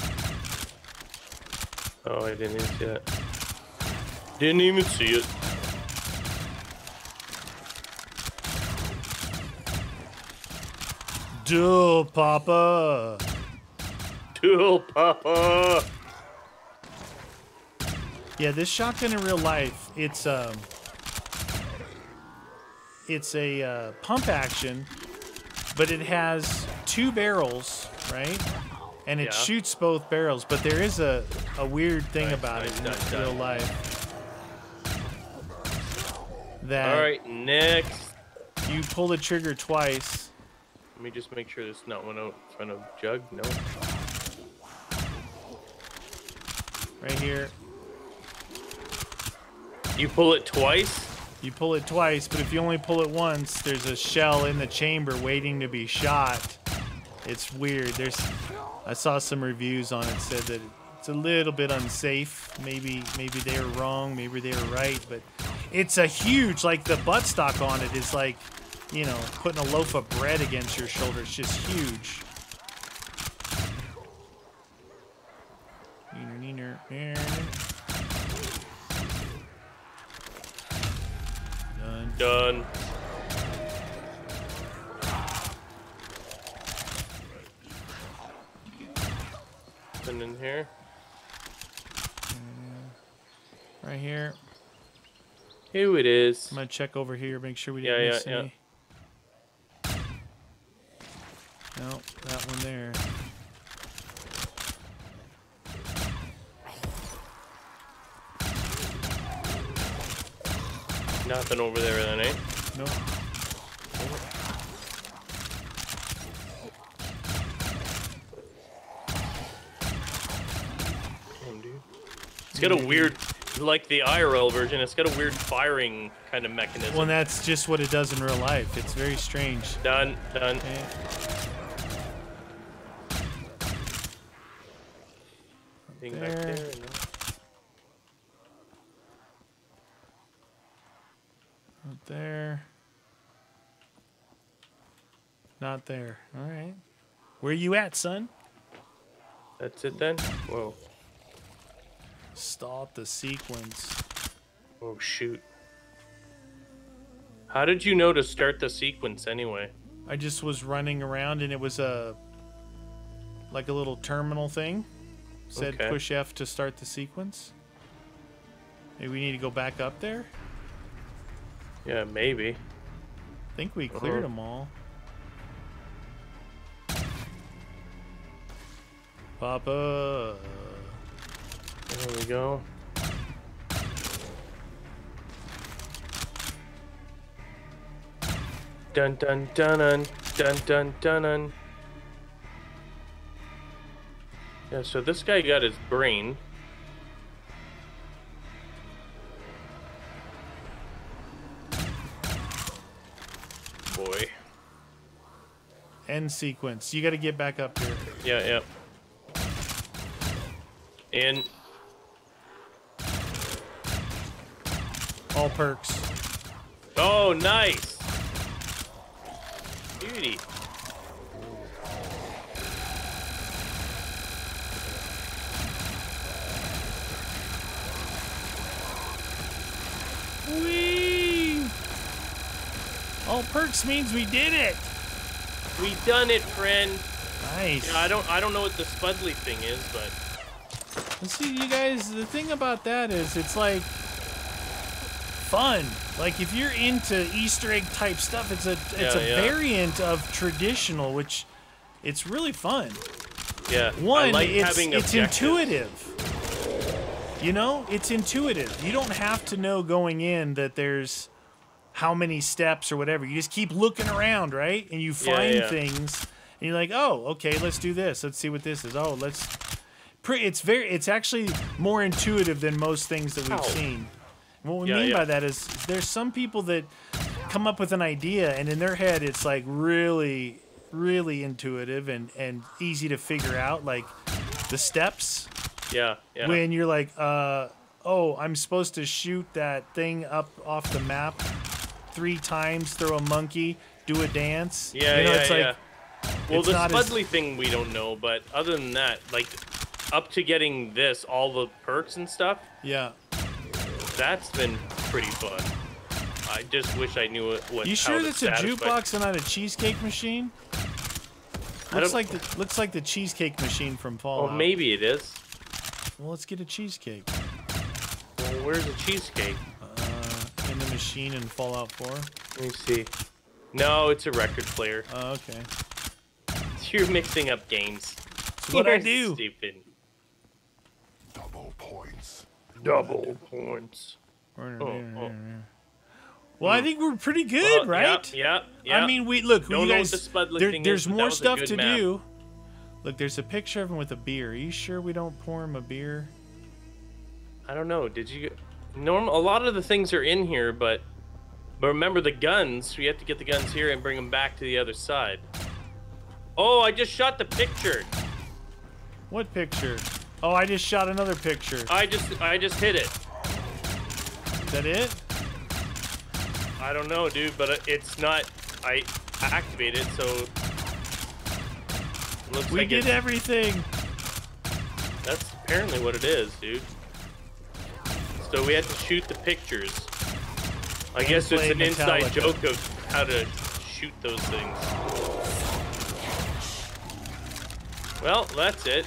Oh, I didn't even see that. Didn't even see it. Dual Papa. Dual Papa. Yeah, this shotgun in real life, It's a pump action, but it has two barrels, right? And it shoots both barrels, but there is a weird thing about it in real life. That next. You pull the trigger twice. Let me just make sure there's not one out in front of Jug. No. Right here. You pull it twice? You pull it twice, but if you only pull it once, there's a shell in the chamber waiting to be shot. It's weird. I saw some reviews on it said that it's a little bit unsafe. Maybe they were wrong, maybe they were right, but it's a huge, like the buttstock on it is like, you know, putting a loaf of bread against your shoulder. It's just huge. Done. Nothing in here. Right here. Here it is. I'm gonna check over here, make sure we didn't miss any. No, that one there. Nothing over there then, eh? Nope. Damn, dude. It's got a weird, like the IRL version, it's got a weird firing kind of mechanism. Well, that's just what it does in real life. It's very strange. Done, done. Okay. Anything back there? No. There. Not there. All right. Where you at, son? That's it then? Whoa. Stop the sequence. Oh, shoot. How did you know to start the sequence anyway? I just was running around and it was like a little terminal thing. Said okay. Push F to start the sequence. Maybe we need to go back up there? Yeah, maybe. I think we cleared them all. Papa. There we go. Dun dun dun dun dun dun dun dun. Yeah, so this guy got his brain. Boy. End sequence. You got to get back up here. Yeah, yeah. In. All perks. Oh, nice. Beauty. Whee! All perks means we did it. We done it, friend. Nice. You know, I don't know what the Spudley thing is, but you see, you guys, the thing about that is it's like fun. Like if you're into Easter egg type stuff, it's a variant of traditional, which it's really fun. Yeah. One, like it's intuitive. You know, it's intuitive. You don't have to know going in that there's how many steps or whatever. You just keep looking around, right? And you find things, and you're like, oh, okay, let's do this. Let's see what this is. Oh, let's... It's actually more intuitive than most things that we've seen. And what we mean by that is there's some people that come up with an idea, and in their head it's like really, really intuitive and easy to figure out, like the steps. Yeah. When you're like, oh, I'm supposed to shoot that thing up off the map 3 times, throw a monkey, do a dance. Yeah. Well, the Spudley thing we don't know, but other than that, like, up to getting this, all the perks and stuff. Yeah. That's been pretty fun. I just wish I knew what. You sure that's a jukebox and not a cheesecake machine? Looks like the cheesecake machine from Fallout. Well, maybe it is. Well, let's get a cheesecake. Well, where's the cheesecake? In the machine in Fallout 4. Let me see. No, it's a record player. Oh, okay. You're mixing up games. That's what I do. Stupid. Double points. Double points. Oh. Well, I think we're pretty good, right? Yeah. I mean, look. You guys, there's more stuff to do. Look, there's a picture of him with a beer. Are you sure we don't pour him a beer? I don't know. Did you... A lot of the things are in here, but remember the guns. We have to get the guns here and bring them back to the other side. Oh, I just shot the picture. What picture? Oh, I just shot another picture. I just hit it. Is that it? I don't know, dude, but it's not... I activated, so... We did everything. That's apparently what it is, dude. So we had to shoot the pictures. I guess it's an inside joke of how to shoot those things. Well, that's it.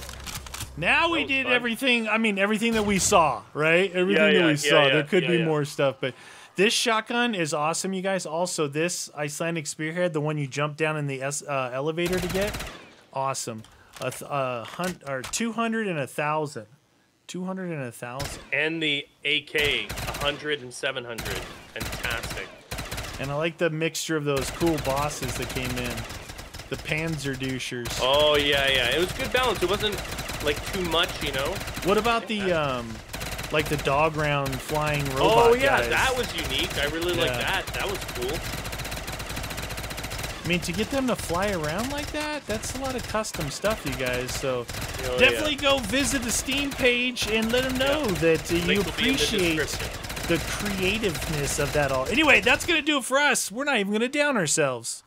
Now we did everything. I mean, everything that we saw, right? Everything that we saw. There could be more stuff, but this shotgun is awesome, you guys. Also, this Icelandic spearhead, the one you jumped down in the elevator to get. Awesome. 200 and 1,000. 200 and 1,000. And the AK, 100 and 700. Fantastic. And I like the mixture of those cool bosses that came in. The Panzer douchers. Oh, yeah. It was good balance. It wasn't, like, too much, you know? What about the, like, the dog round flying robot guys? That was unique. I really like that. That was cool. I mean, to get them to fly around like that, that's a lot of custom stuff, you guys. So definitely go visit the Steam page and let them know that you appreciate the creativeness of that all. Anyway, that's going to do it for us. We're not even going to down ourselves.